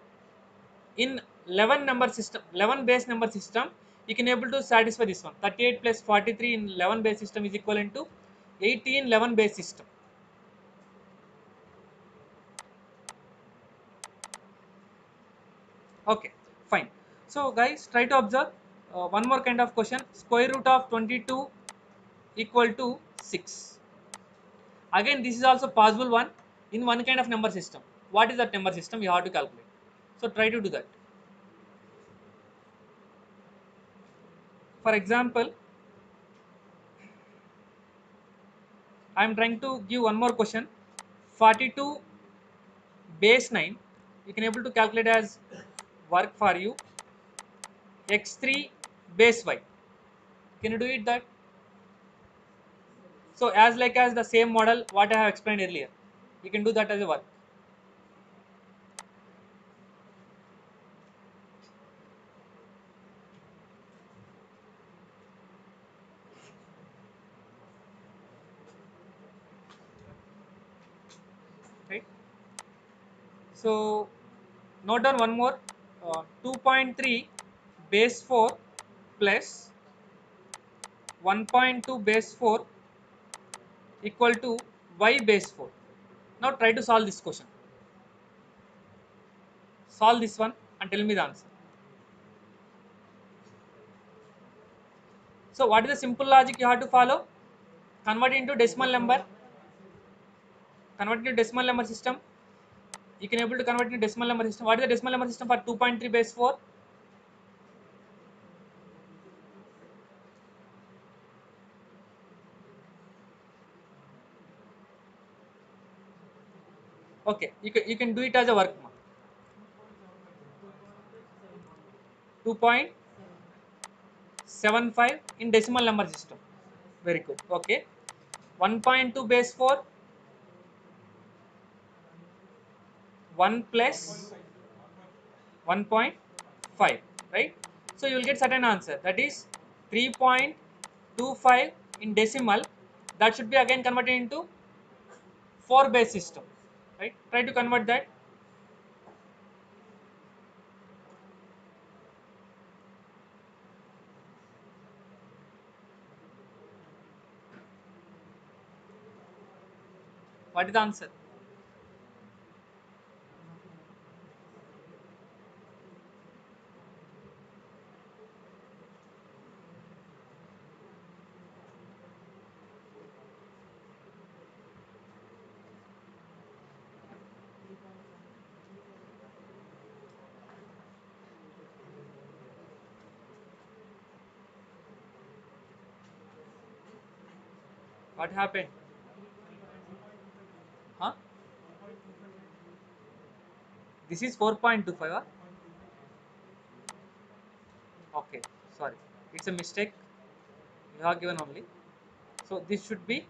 in 11 number system, 11 base number system. You can able to satisfy this one. 38 plus 43 in 11 base system is equivalent to 18 11 base system. Okay, fine. So guys, try to observe one more kind of question. Square root of 22 equal to 6. Again, this is also possible one in one kind of number system. What is that number system? You have to calculate. So try to do that. For example, I am trying to give one more question. 42 base 9, you can able to calculate as work for you. x3 base y. Can you do it that? So as like as the same model what I have explained earlier, you can do that as a work. So note down one more, 2.3 base 4 plus 1.2 base 4 equal to y base 4. Now try to solve this question. Solve this one and tell me the answer. So what is the simple logic you have to follow? Convert into decimal number. Convert into decimal number system. You can able to convert into decimal number system. What is the decimal number system for 2.3 base 4? Okay, you can do it as a work mark. 2.75 in decimal number system. Very good. Okay. 1.2 base 4. 1 plus 1.5, right? So you will get certain answer, that is 3.25 in decimal. That should be again converted into 4 base system, right? Try to convert that. What is the answer? What happened? Huh? This is 4.25. Huh? Okay, sorry, it's a mistake. You have given only. So this should be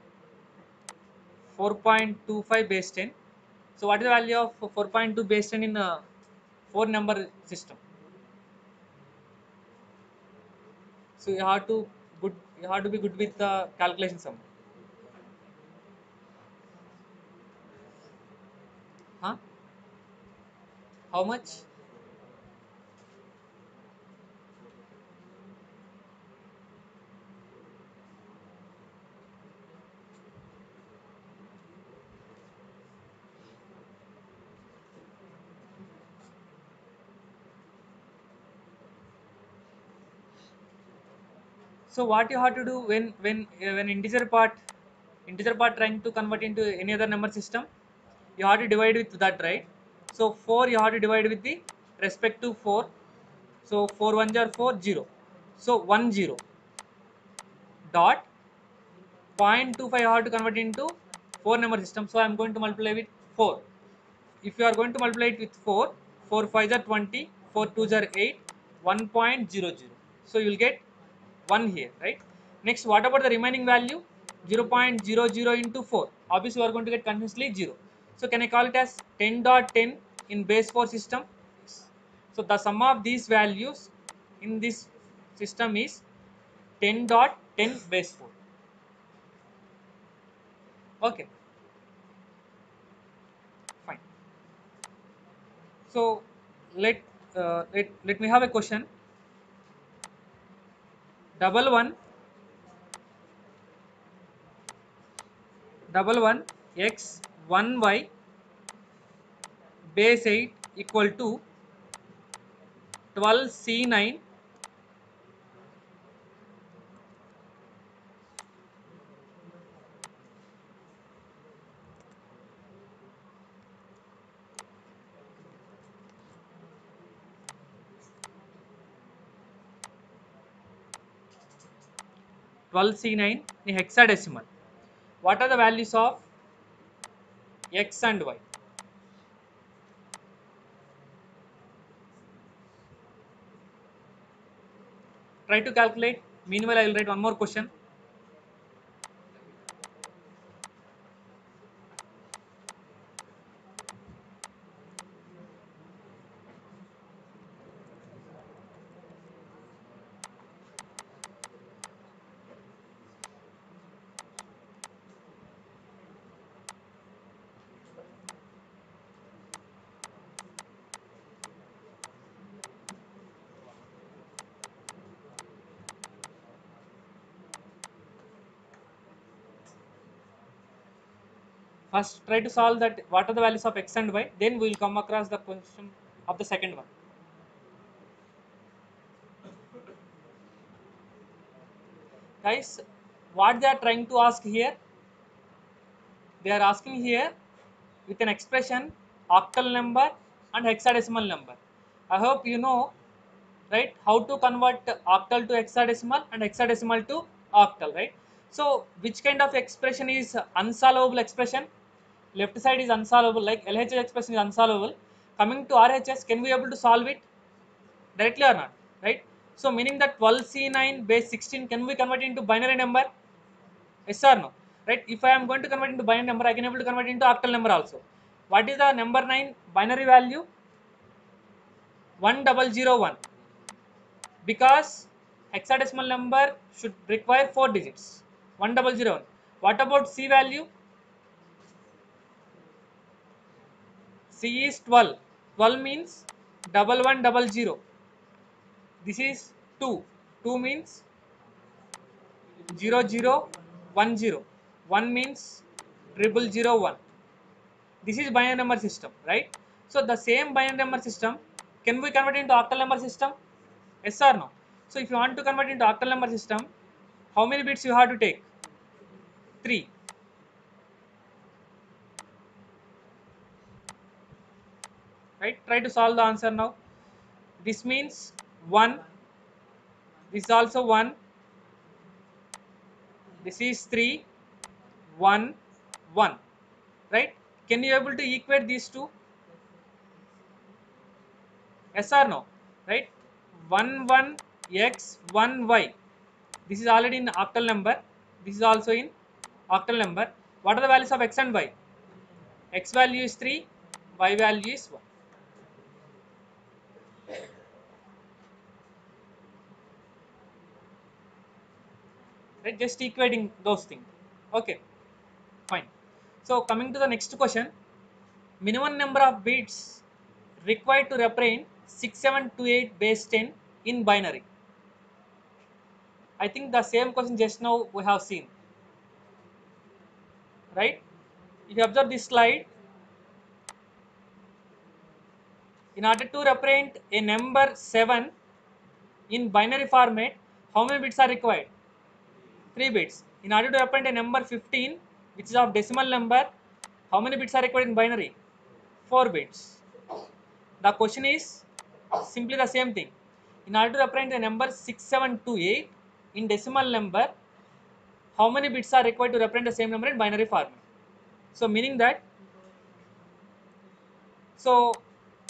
4.25 base 10. So what is the value of 4.2 base 10 in a 4 number system? So you have to good. You have to be good with the calculation somewhere. Huh? How much? So what you have to do when integer part trying to convert into any other number system? You have to divide with that, right? So 4 you have to divide with the respective 4. So 4 ones are 4, 0. So 1, 0. Dot 0.25 you have to convert into 4 number system. So I am going to multiply with 4. If you are going to multiply it with 4, 4 5s are 20, 4 2s are 8, 1.00. So you will get 1 here, right? Next, what about the remaining value? 0.00 into 4. Obviously, you are going to get continuously 0. So can I call it as 10.10 in base 4 system? So the sum of these values in this system is 10.10 base 4. Okay. Fine. So let me have a question. 11 x 1 y base 8 equal to 12 c 9 12c9 in hexadecimal. What are the values of x and y? Try to calculate. Meanwhile, I will write one more question. First try to solve that what are the values of x and y, then we will come across the question of the second one. Guys, what they are trying to ask here, they are asking here with an expression octal number and hexadecimal number. I hope you know, right, how to convert octal to hexadecimal and hexadecimal to octal, right? So which kind of expression is unsolvable expression? Left side is unsolvable, like LHS expression is unsolvable. Coming to RHS, can we able to solve it directly or not, right? So meaning that 12C9 base 16, can we convert it into binary number? Yes or no, right? If I am going to convert into binary number, I can able to convert it into octal number also. What is the number 9 binary value? 1001, because hexadecimal number should require 4 digits. 1001. What about C value? C is 12. 12 means 1100. This is 2. 2 means 0010. 1 means 0001. This is binary number system, right? So the same binary number system, can we convert into octal number system? Yes or no? So if you want to convert into octal number system, how many bits you have to take? 3. Right? Try to solve the answer now. This means 1. This is also 1. This is 3. 1. 1. Right? Can you able to equate these two? Yes or no? Right? 1, 1. X 1 y, this is already in octal number, this is also in octal number. What are the values of x and y? X value is 3, y value is 1. Right, just equating those things. Okay, fine. So coming to the next question, minimum number of bits required to represent 6728 base 10 in binary. I think the same question just now we have seen, right? If you observe this slide, in order to represent a number 7 in binary format, how many bits are required? 3 bits. In order to represent a number 15, which is of decimal number, how many bits are required in binary? 4 bits. The question is simply the same thing. In order to represent the number 6728 in decimal number, how many bits are required to represent the same number in binary format? So meaning that, so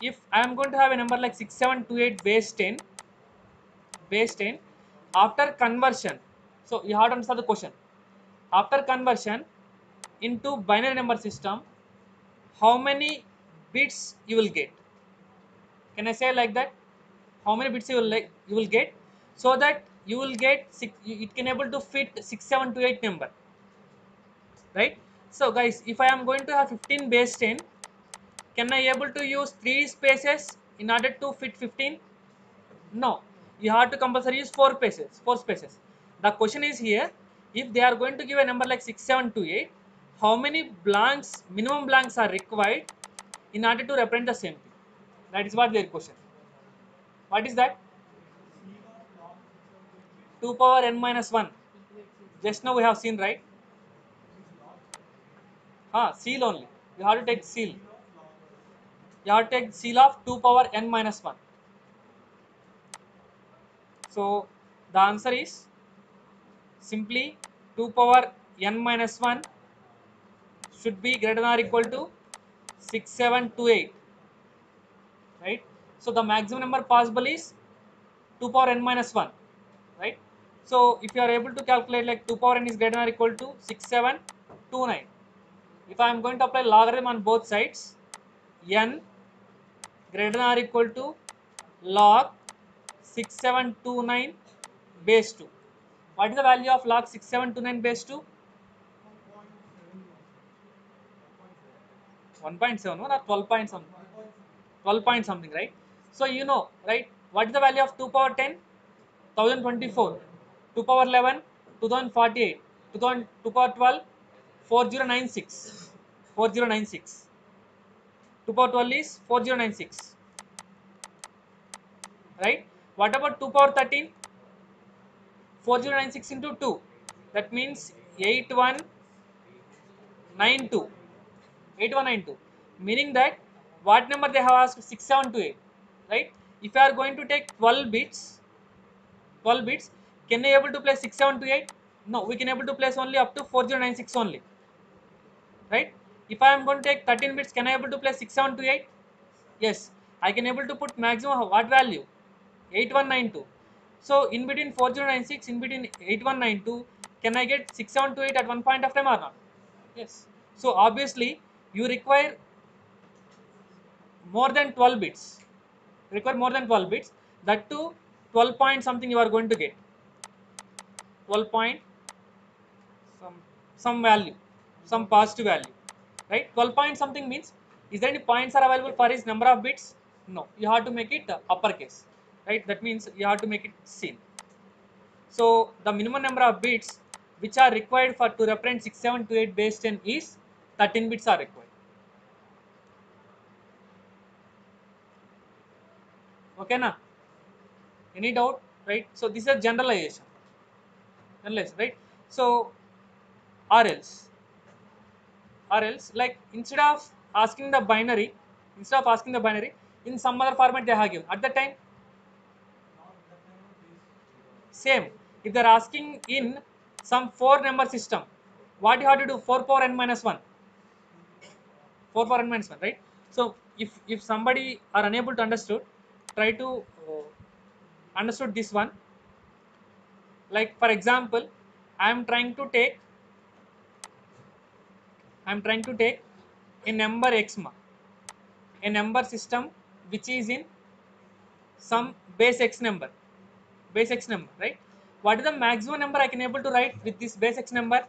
if I am going to have a number like 6728 base 10, after conversion, so you have to answer the question, after conversion into binary number system, how many bits you will get? Can I say like that? How many bits you will get, so that you will get it can able to fit 6728 number, right? So guys, if I am going to have 15 base 10, can I able to use 3 spaces in order to fit 15? No, you have to compulsory use 4 spaces. The question is here, if they are going to give a number like 6728, how many blanks, minimum blanks are required in order to represent the same thing? That is what their question. What is that? 2 power n minus 1. Just now we have seen, right? Seal only. You have to take seal. You have to take seal of 2 power n minus 1. So the answer is simply 2 power n minus 1 should be greater than or equal to 6728. Right? So the maximum number possible is 2 power n minus 1, right? So if you are able to calculate like 2 power n is greater than or equal to 6729. If I am going to apply logarithm on both sides, n greater than or equal to log 6729 base 2. What is the value of log 6729 base 2? 1.71 or 12.something? 12 point something, right? So you know, right, what is the value of 2 power 10? 1024. 2 power 11? 2048. 2 power 12? 4096. 4096. 2 power 12 is 4096. Right? What about 2 power 13? 4096 into 2. That means 8192. 8192. Meaning that what number they have asked? 6728. Right? If you are going to take 12 bits, can you able to place 6728? No, we can able to place only up to 4096 only. Right? If I am going to take 13 bits, can I able to place 6728? Yes, I can able to put maximum of what value? 8192. So in between 4096, in between 8192, can I get 6728 at one point of time or not? Yes. So obviously you require more than 12 bits. Require more than 12 bits. That too 12 point something you are going to get. 12 point some value, some positive value, right? 12 point something means, is there any points are available for his number of bits? No, you have to make it uppercase, right? That means you have to make it seen. So the minimum number of bits which are required for to represent 6728 base 10 is 13 bits are required. Okay, na? Any doubt, right? So this is a generalization. Unless, right? So or else like instead of asking the binary in some other format they have given at the time. Same, if they are asking in some 4 number system, what you have to do? 4 power n minus 1, right? So if somebody are unable to understood, try to understood this one. Like for example, I am trying to take a number Xma, a number system which is in some base X number, right? What is the maximum number I can able to write with this base X number?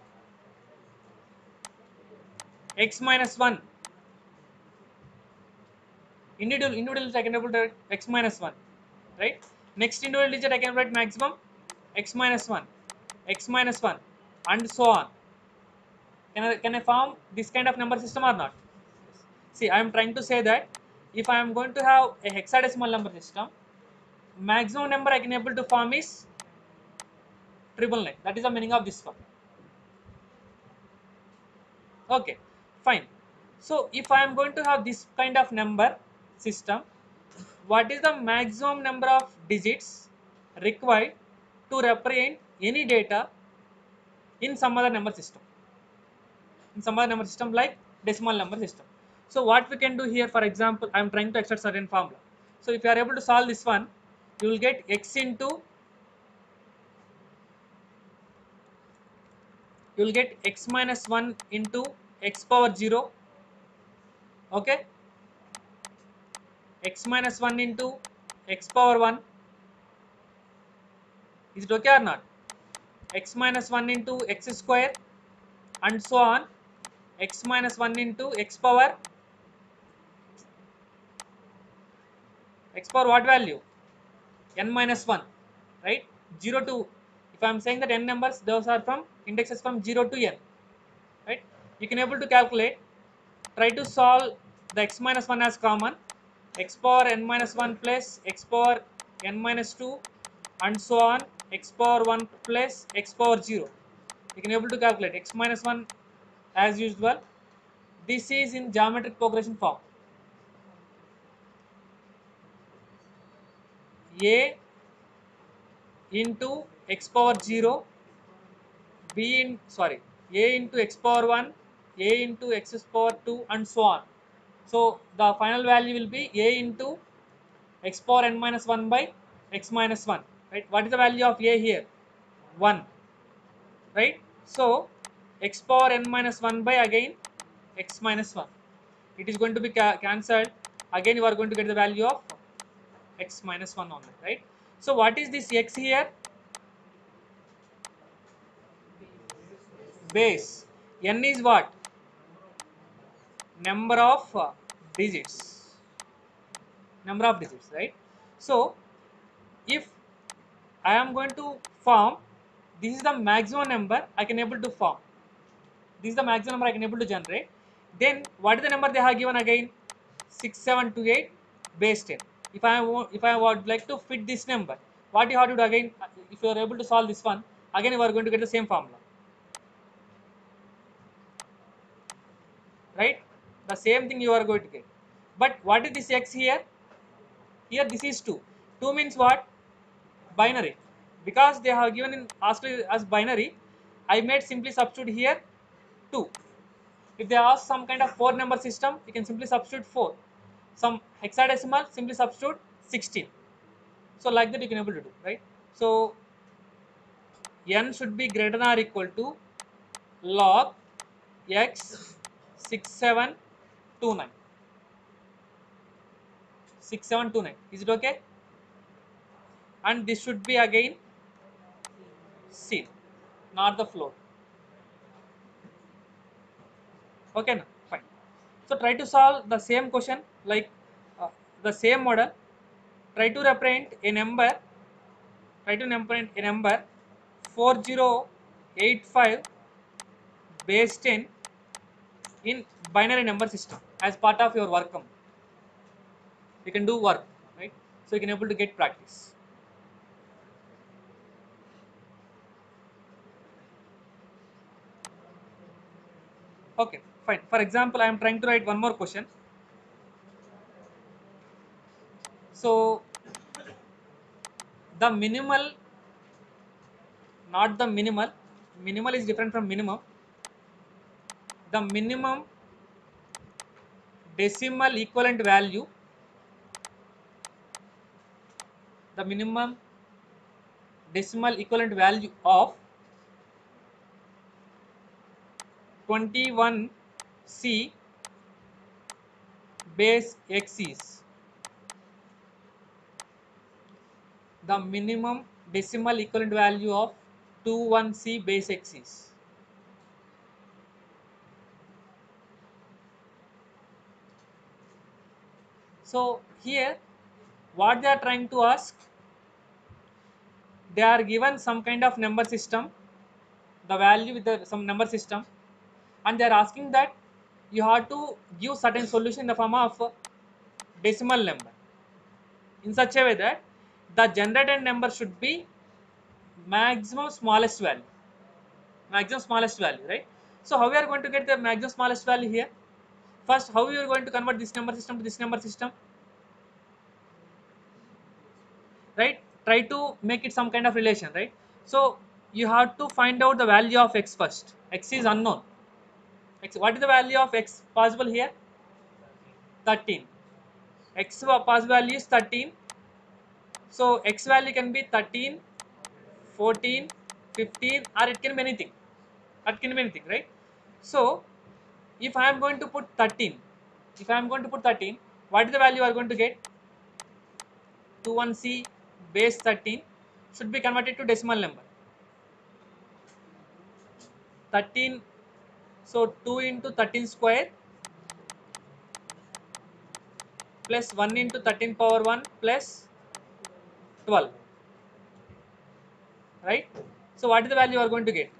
X minus 1. Individual digit I can able to write X minus 1, right? Next individual digit I can write maximum X minus 1 and so on. Can I form this kind of number system or not? See, I am trying to say that if I am going to have a hexadecimal number system, maximum number I can able to form is 999. That is the meaning of this one. Okay, fine. So if I am going to have this kind of number system, what is the maximum number of digits required to represent any data in some other number system, like decimal number system? So what we can do here, for example, I am trying to extract certain formula. So if you are able to solve this one, you will get x minus 1 into x power 0, okay, x minus 1 into x power 1. Is it okay or not? X minus 1 into x square and so on. X minus 1 into x power what value? N minus 1, right? 0 to, if I am saying that n numbers, those are from indexes from 0 to n, right? You can able to calculate, try to solve the x minus 1 as common, x power n minus 1 plus x power n minus 2 and so on, x power 1 plus x power 0. You can able to calculate x minus 1 as usual. This is in geometric progression form. A into x power 0, A into x power 1, A into x power 2 and so on. So the final value will be A into x power n minus 1 by x minus 1. Right? What is the value of a here? 1, right? So x power n minus 1 by again x minus 1. It is going to be cancelled. Again you are going to get the value of x minus 1 only, right? So what is this x here? Base. N is what? Number of digits. Number of digits, right? So if I am going to form, this is the maximum number I can able to form. This is the maximum number I can able to generate. Then what is the number they have given again? 6728 base 10. If I would like to fit this number, what you have to do again? If you are able to solve this one, again you are going to get the same formula, right? The same thing you are going to get. But what is this x here? Here this is 2. 2 means what? Binary. Because they have given in asked as binary, I made simply substitute here 2. If they ask some kind of 4 number system, you can simply substitute 4. Some hexadecimal, simply substitute 16. So like that you can able to do, right? So n should be greater than or equal to log x 6729. 6729. Is it okay? And this should be again seal, not the floor. Okay, now fine. So try to solve the same question like the same model. Try to represent a number. Try to represent a number 4085 base 10 in binary number system as part of your work. You can do work, right? So you can able to get practice. Okay, fine. For example, I am trying to write one more question. So the minimal, not the minimal, minimal is different from minimum. The minimum decimal equivalent value, the minimum decimal equivalent value of 21C base X is, the minimum decimal equivalent value of 21C base X is. So here what they are trying to ask, they are given some kind of number system, the value with some number system, and they are asking that you have to give certain solution in the form of decimal number in such a way that the generated number should be maximum smallest value, right? So how we are going to get the maximum smallest value here? First, how you are going to convert this number system to this number system, right? Try to make it some kind of relation, right? So you have to find out the value of x first. X is unknown. X, what is the value of x possible here? 13. X possible value is 13. So x value can be 13, 14, 15, or it can be anything. It can be anything, right? So if I am going to put 13, what is the value you are going to get? 21C base 13 should be converted to decimal number. 13, so 2 into 13 square plus 1 into 13 power 1 plus 12, right? So what is the value you are going to get?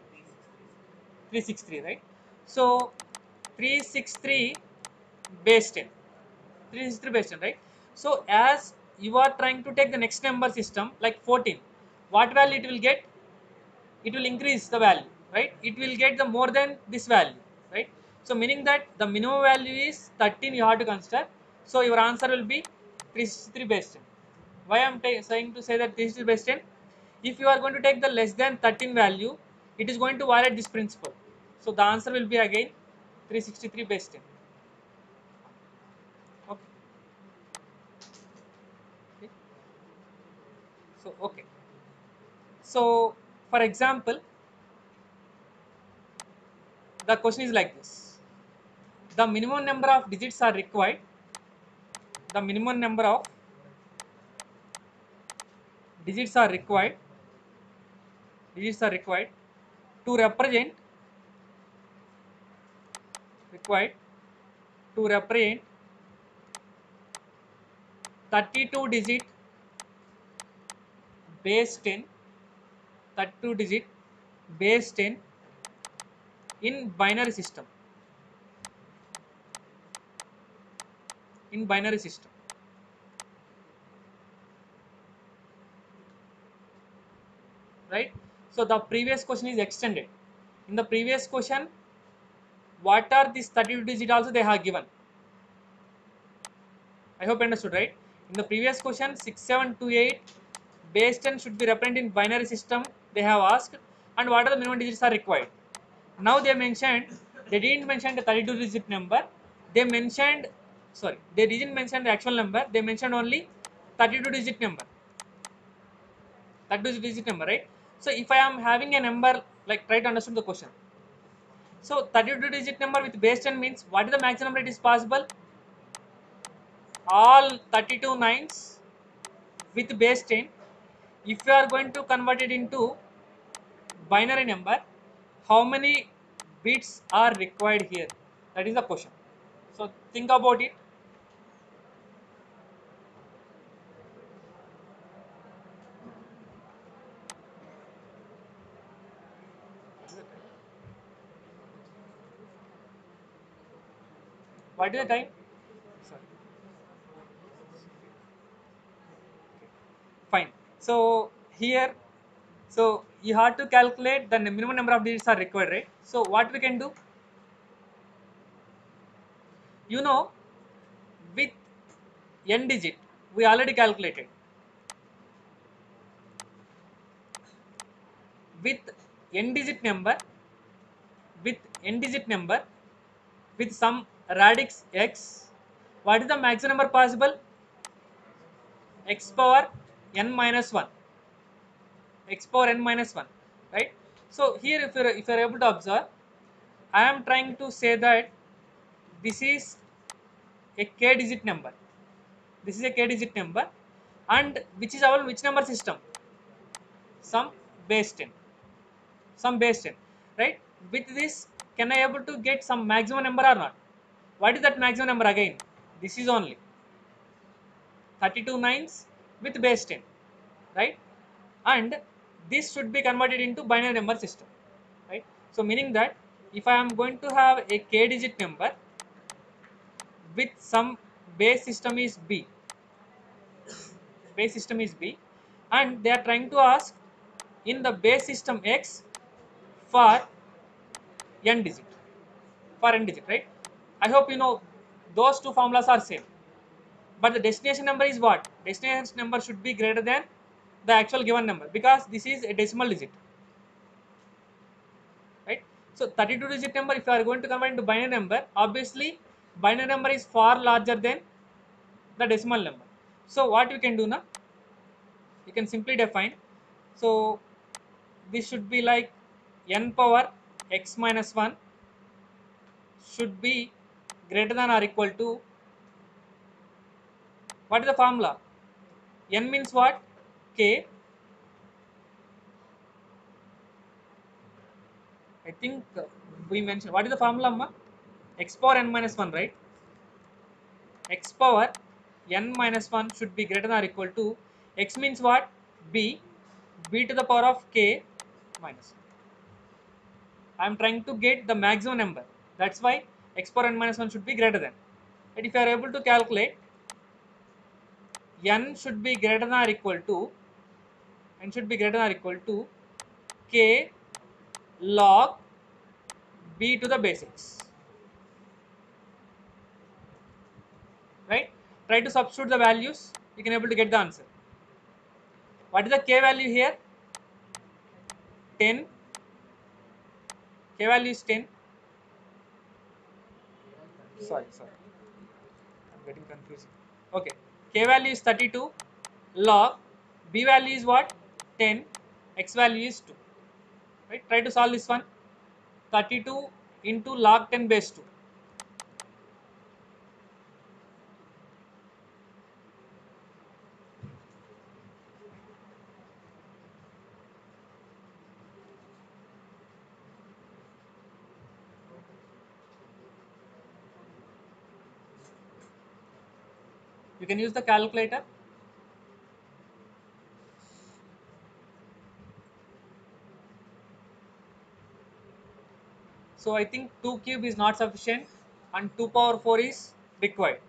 363, right? So 363 base 10, 363 base 10, right? So as you are trying to take the next number system like 14, what value it will get? It will increase the value, right? It will get the more than this value, right? So meaning that the minimum value is 13 you have to consider. So your answer will be 363 base 10. Why I am saying to say that 363 base 10? If you are going to take the less than 13 value, it is going to violate this principle. So the answer will be again 363 base 10. Okay. So okay. So for example, the question is like this: the minimum number of digits are required. The minimum number of digits are required. Digits are required to represent. Required to represent 32-digit base 10, 32-digit base 10 in binary system, in binary system. Right? So the previous question is extended. In the previous question, what are these 32 digits also they have given? I hope understood, right? In the previous question, 6728 base 10 should be represented in binary system, they have asked, and what are the minimum digits are required. Now they mentioned, they didn't mention the 32 digit number, they mentioned, sorry, they didn't mention the actual number, they mentioned only 32 digit number. 32 digit number, right? So if I am having a number, like try to understand the question. So 32 digit number with base 10 means what is the maximum rate is possible? All 32 nines with base 10. If you are going to convert it into binary number, how many bits are required here? That is the question. So think about it. What is the time? Sorry. Fine. So here, so you have to calculate the minimum number of digits are required, right? So what we can do? You know, with n digit, we already calculated. With n digit number, with some radix x, what is the maximum number possible? X power n minus 1, x power n minus 1, right? So here if you are able to observe, I am trying to say that this is a k digit number, this is a k digit number, and which is our which number system? Some base 10, right? With this, can I able to get some maximum number or not? What is that maximum number again? This is only 32 nines with base 10, right? And this should be converted into binary number system, right? So meaning that if I am going to have a k digit number with some base system is b, and they are trying to ask in the base system x for n digit, right? I hope you know those two formulas are same, but the destination number is what? Destination number should be greater than the actual given number, because this is a decimal digit, right? So 32 digit number, if you are going to convert into binary number, obviously binary number is far larger than the decimal number. So what we can do now? You can simply define. So this should be like n power x minus 1 should be greater than or equal to, what is the formula? N means what? K. I think we mentioned, what is the formula, ma? X power n minus 1, right? X power n minus 1 should be greater than or equal to, x means what? B, b to the power of k minus 1. I am trying to get the maximum number. That's why x power n minus 1 should be greater than. And if you are able to calculate, n should be greater than or equal to, k log b to the base x. Right? Try to substitute the values. You can able to get the answer. What is the k value here? 10. K value is 10. Sorry. I'm getting confused. Okay. K value is 32 log b value is what? 10, x value is 2, right? Try to solve this one. 32 into log 10 base 2. You can use the calculator. So I think 2 cube is not sufficient and 2 power 4 is required.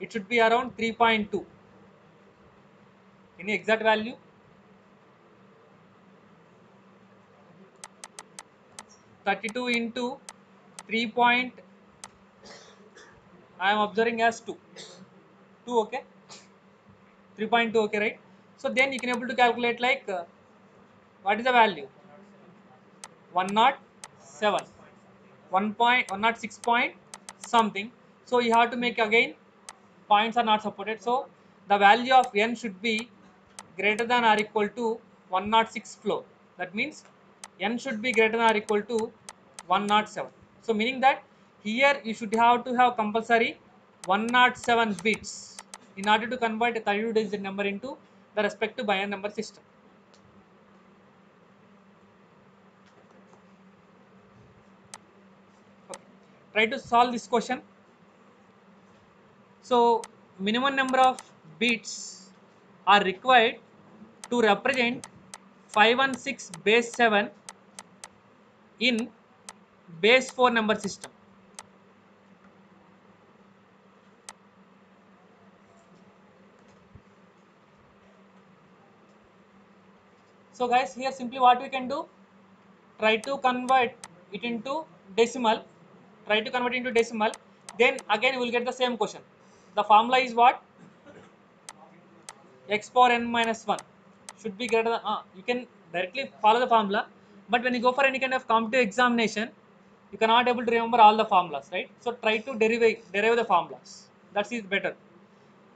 it should be around 3.2. Any exact value? (32 into 3.) I am observing as 2, okay, 3.2, okay, right? So then you can able to calculate like what is the value? 106 point something. So you have to make again, points are not supported, so the value of n should be greater than or equal to 106 flow. That means n should be greater than or equal to 107. So meaning that here you should have to have compulsory 107 bits in order to convert a 32-digit number into the respective binary number system. Okay. Try to solve this question. So minimum number of bits are required to represent 516 base 7 in base 4 number system. So guys, here simply what we can do, try to convert it into decimal, then again we will get the same question. The formula is what? X power n minus 1 should be greater than, you can directly follow the formula, but when you go for any kind of competitive examination, you cannot able to remember all the formulas, right? So try to derive the formulas, that is better.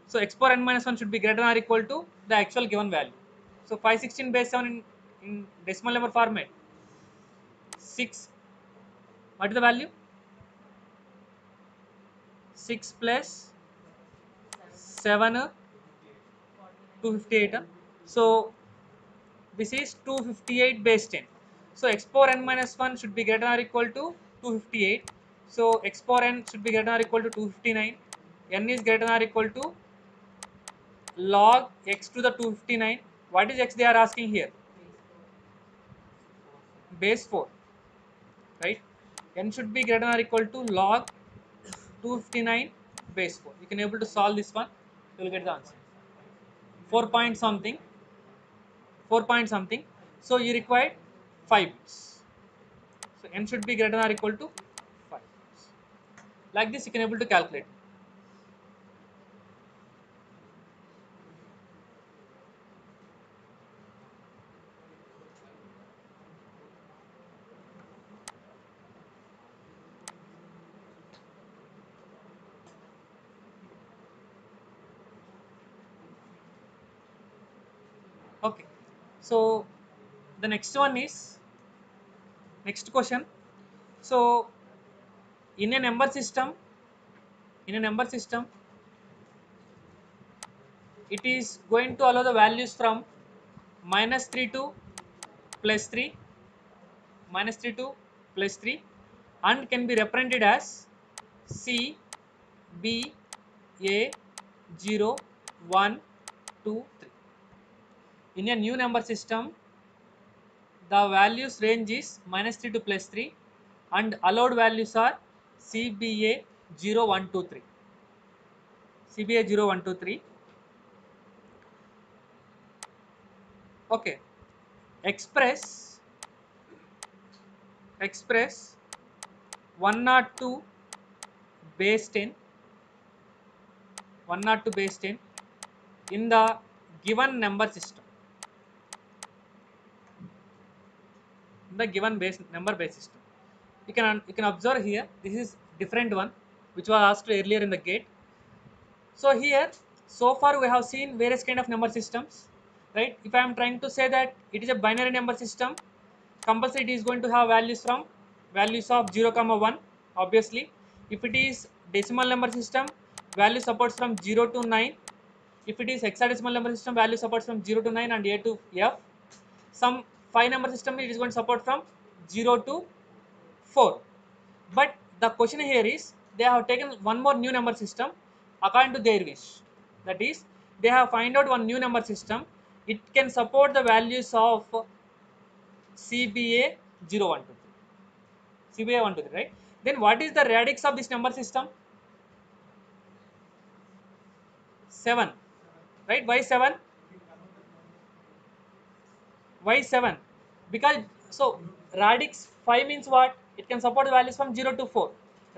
So x power n minus 1 should be greater than or equal to the actual given value. So 516 base 7 in decimal number format, 6, what is the value? 6 plus 7, 258. So this is 258 base 10. So x power n minus 1 should be greater than or equal to 258. So x power n should be greater than or equal to 259. N is greater than or equal to log x to the 259. What is x they are asking here? Base 4, right? N should be greater than or equal to log 259 base 4. You can able to solve this one, you will get the answer. 4 point something. So you require 5 bits. So n should be greater than or equal to 5 bits. Like this you can able to calculate. Okay, so the next one is next question. So in a number system, it is going to allow the values from minus 3 to plus 3 and can be represented as C, B, A, 0, 1, 2, 3. In a new number system, the values range is minus 3 to plus 3 and allowed values are CBA 0, 1, 2, 3. CBA 0, 1, 2, 3. Okay. Express 102 base 10. 102 base 10 in the given number system. The given number system, you can observe here, this is different one which was asked earlier in the GATE. So here so far we have seen various kind of number systems, right? If I am trying to say that it is a binary number system, compulsory it is going to have values of 0, 1, obviously. If it is decimal number system, value supports from 0 to 9. If it is hexadecimal number system, value supports from 0 to 9 and A to F. Some 5 number system, it is going to support from 0 to 4. But the question here is, they have taken one more new number system according to their wish. That is, they have found out one new number system. It can support the values of CBA 0, 1, 2, 3. CBA 1, 2, 3, right? Then what is the radix of this number system? 7, right? Why 7? Why 7? Because, so radix 5 means what? It can support values from 0 to 4.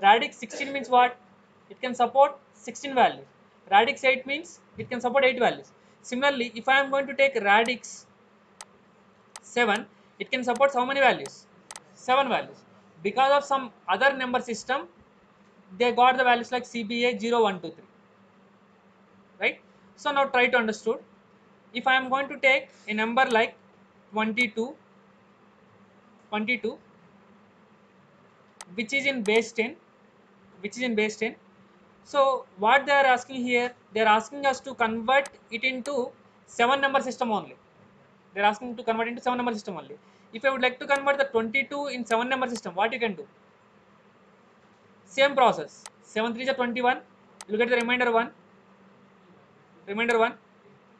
Radix 16 means what? It can support 16 values. Radix 8 means it can support 8 values. Similarly, if I am going to take radix 7, it can support how many values? 7 values. Because of some other number system, they got the values like CBA 0, 1, 2, 3. Right? So now try to understand. If I am going to take a number like 22, which is in base 10, so what they are asking here, they are asking us to convert it into 7 number system only. They are asking to convert into 7 number system only. If I would like to convert the 22 in 7 number system, what you can do? Same process. 7 3 is 21. You get the remainder 1.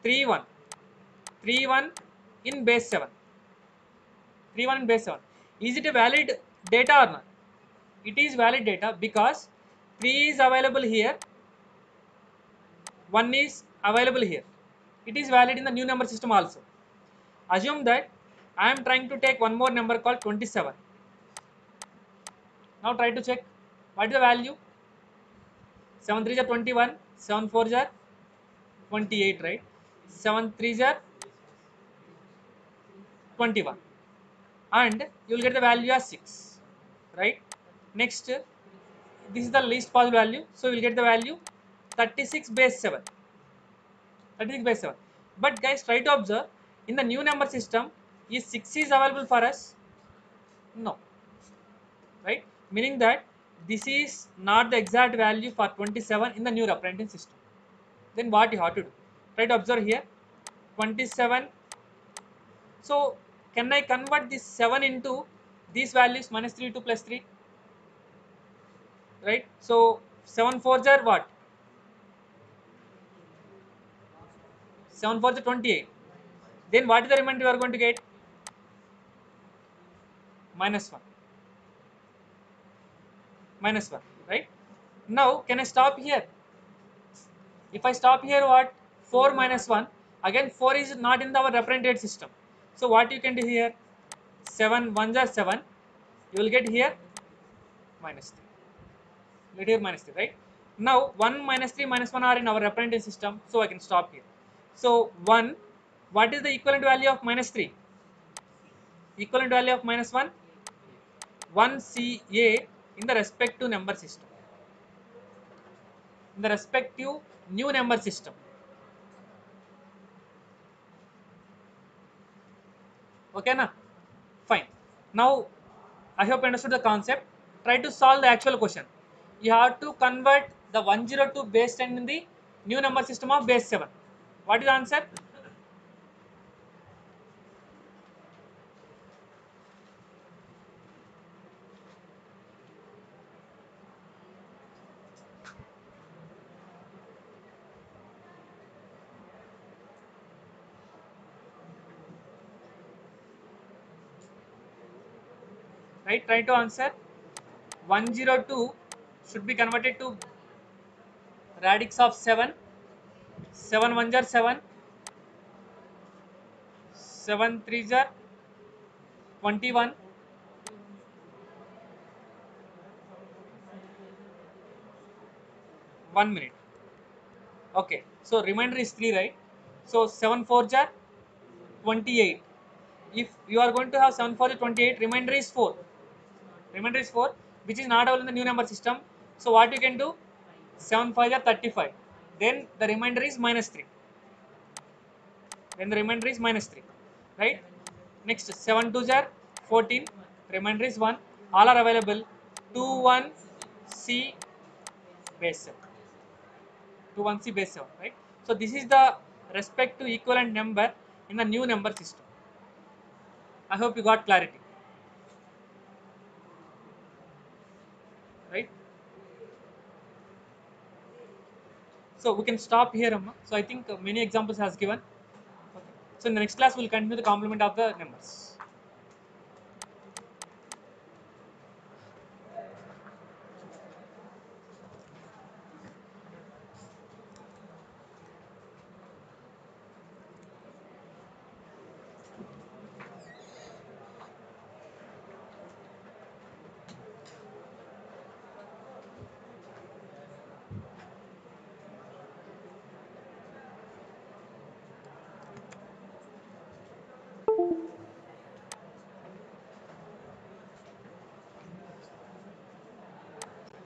3 1 in base 7. 3 1 in base 7. Is it a valid data or not? It is valid data because 3 is available here, 1 is available here. It is valid in the new number system also. Assume that I am trying to take one more number called 27. Now try to check what is the value. 7 3s are 21, 7 4s are 28, right? 7 3s are 21 and you will get the value as 6, right? Next, this is the least possible value, so you will get the value 36 base 7. But guys, try to observe, in the new number system, is 6 is available for us? No, right? Meaning that this is not the exact value for 27 in the new representation system. Then what you have to do? Try to observe here, 27. So can I convert this 7 into these values, minus 3 to plus 3? Right? So 7 4s are what? 7 4s are 28. Then what is the remainder you are going to get? Minus 1, right? Now can I stop here? If I stop here, what? 4 minus 1. Again 4 is not in our represented system. So what you can do here? 7 1s are 7. You will get here minus 3. Let here minus 3, right? Now 1 minus 3 minus 1 are in our represented system, so I can stop here. So 1, what is the equivalent value of minus 3? Equivalent value of minus 1? 1 CA in the respective number system. In the respective new number system. Okay, na? Fine. Now I hope you understood the concept. Try to solve the actual question. You have to convert the 102 base 10 in the new number system of base 7. What is the answer? Right? Try to answer. 102 should be converted to radix of 7. 7 1s are 7, 7 3s are 21, 1 minute. Okay, so remainder is 3, right? So 7 4s are 28. If you are going to have 7 4s are 28, remainder is 4. Remainder is 4, which is not available in the new number system. So what you can do? 7 5s are 35. Then the remainder is minus 3. Right? Next, 7 2s are 14. Remainder is 1. All are available. 2 1 C base 7. 2 1 C base 7. Right? So this is the respective equivalent number in the new number system. I hope you got clarity. Right? So we can stop here, Amma. So I think many examples has given. Okay. So in the next class, we will continue the complement of the numbers.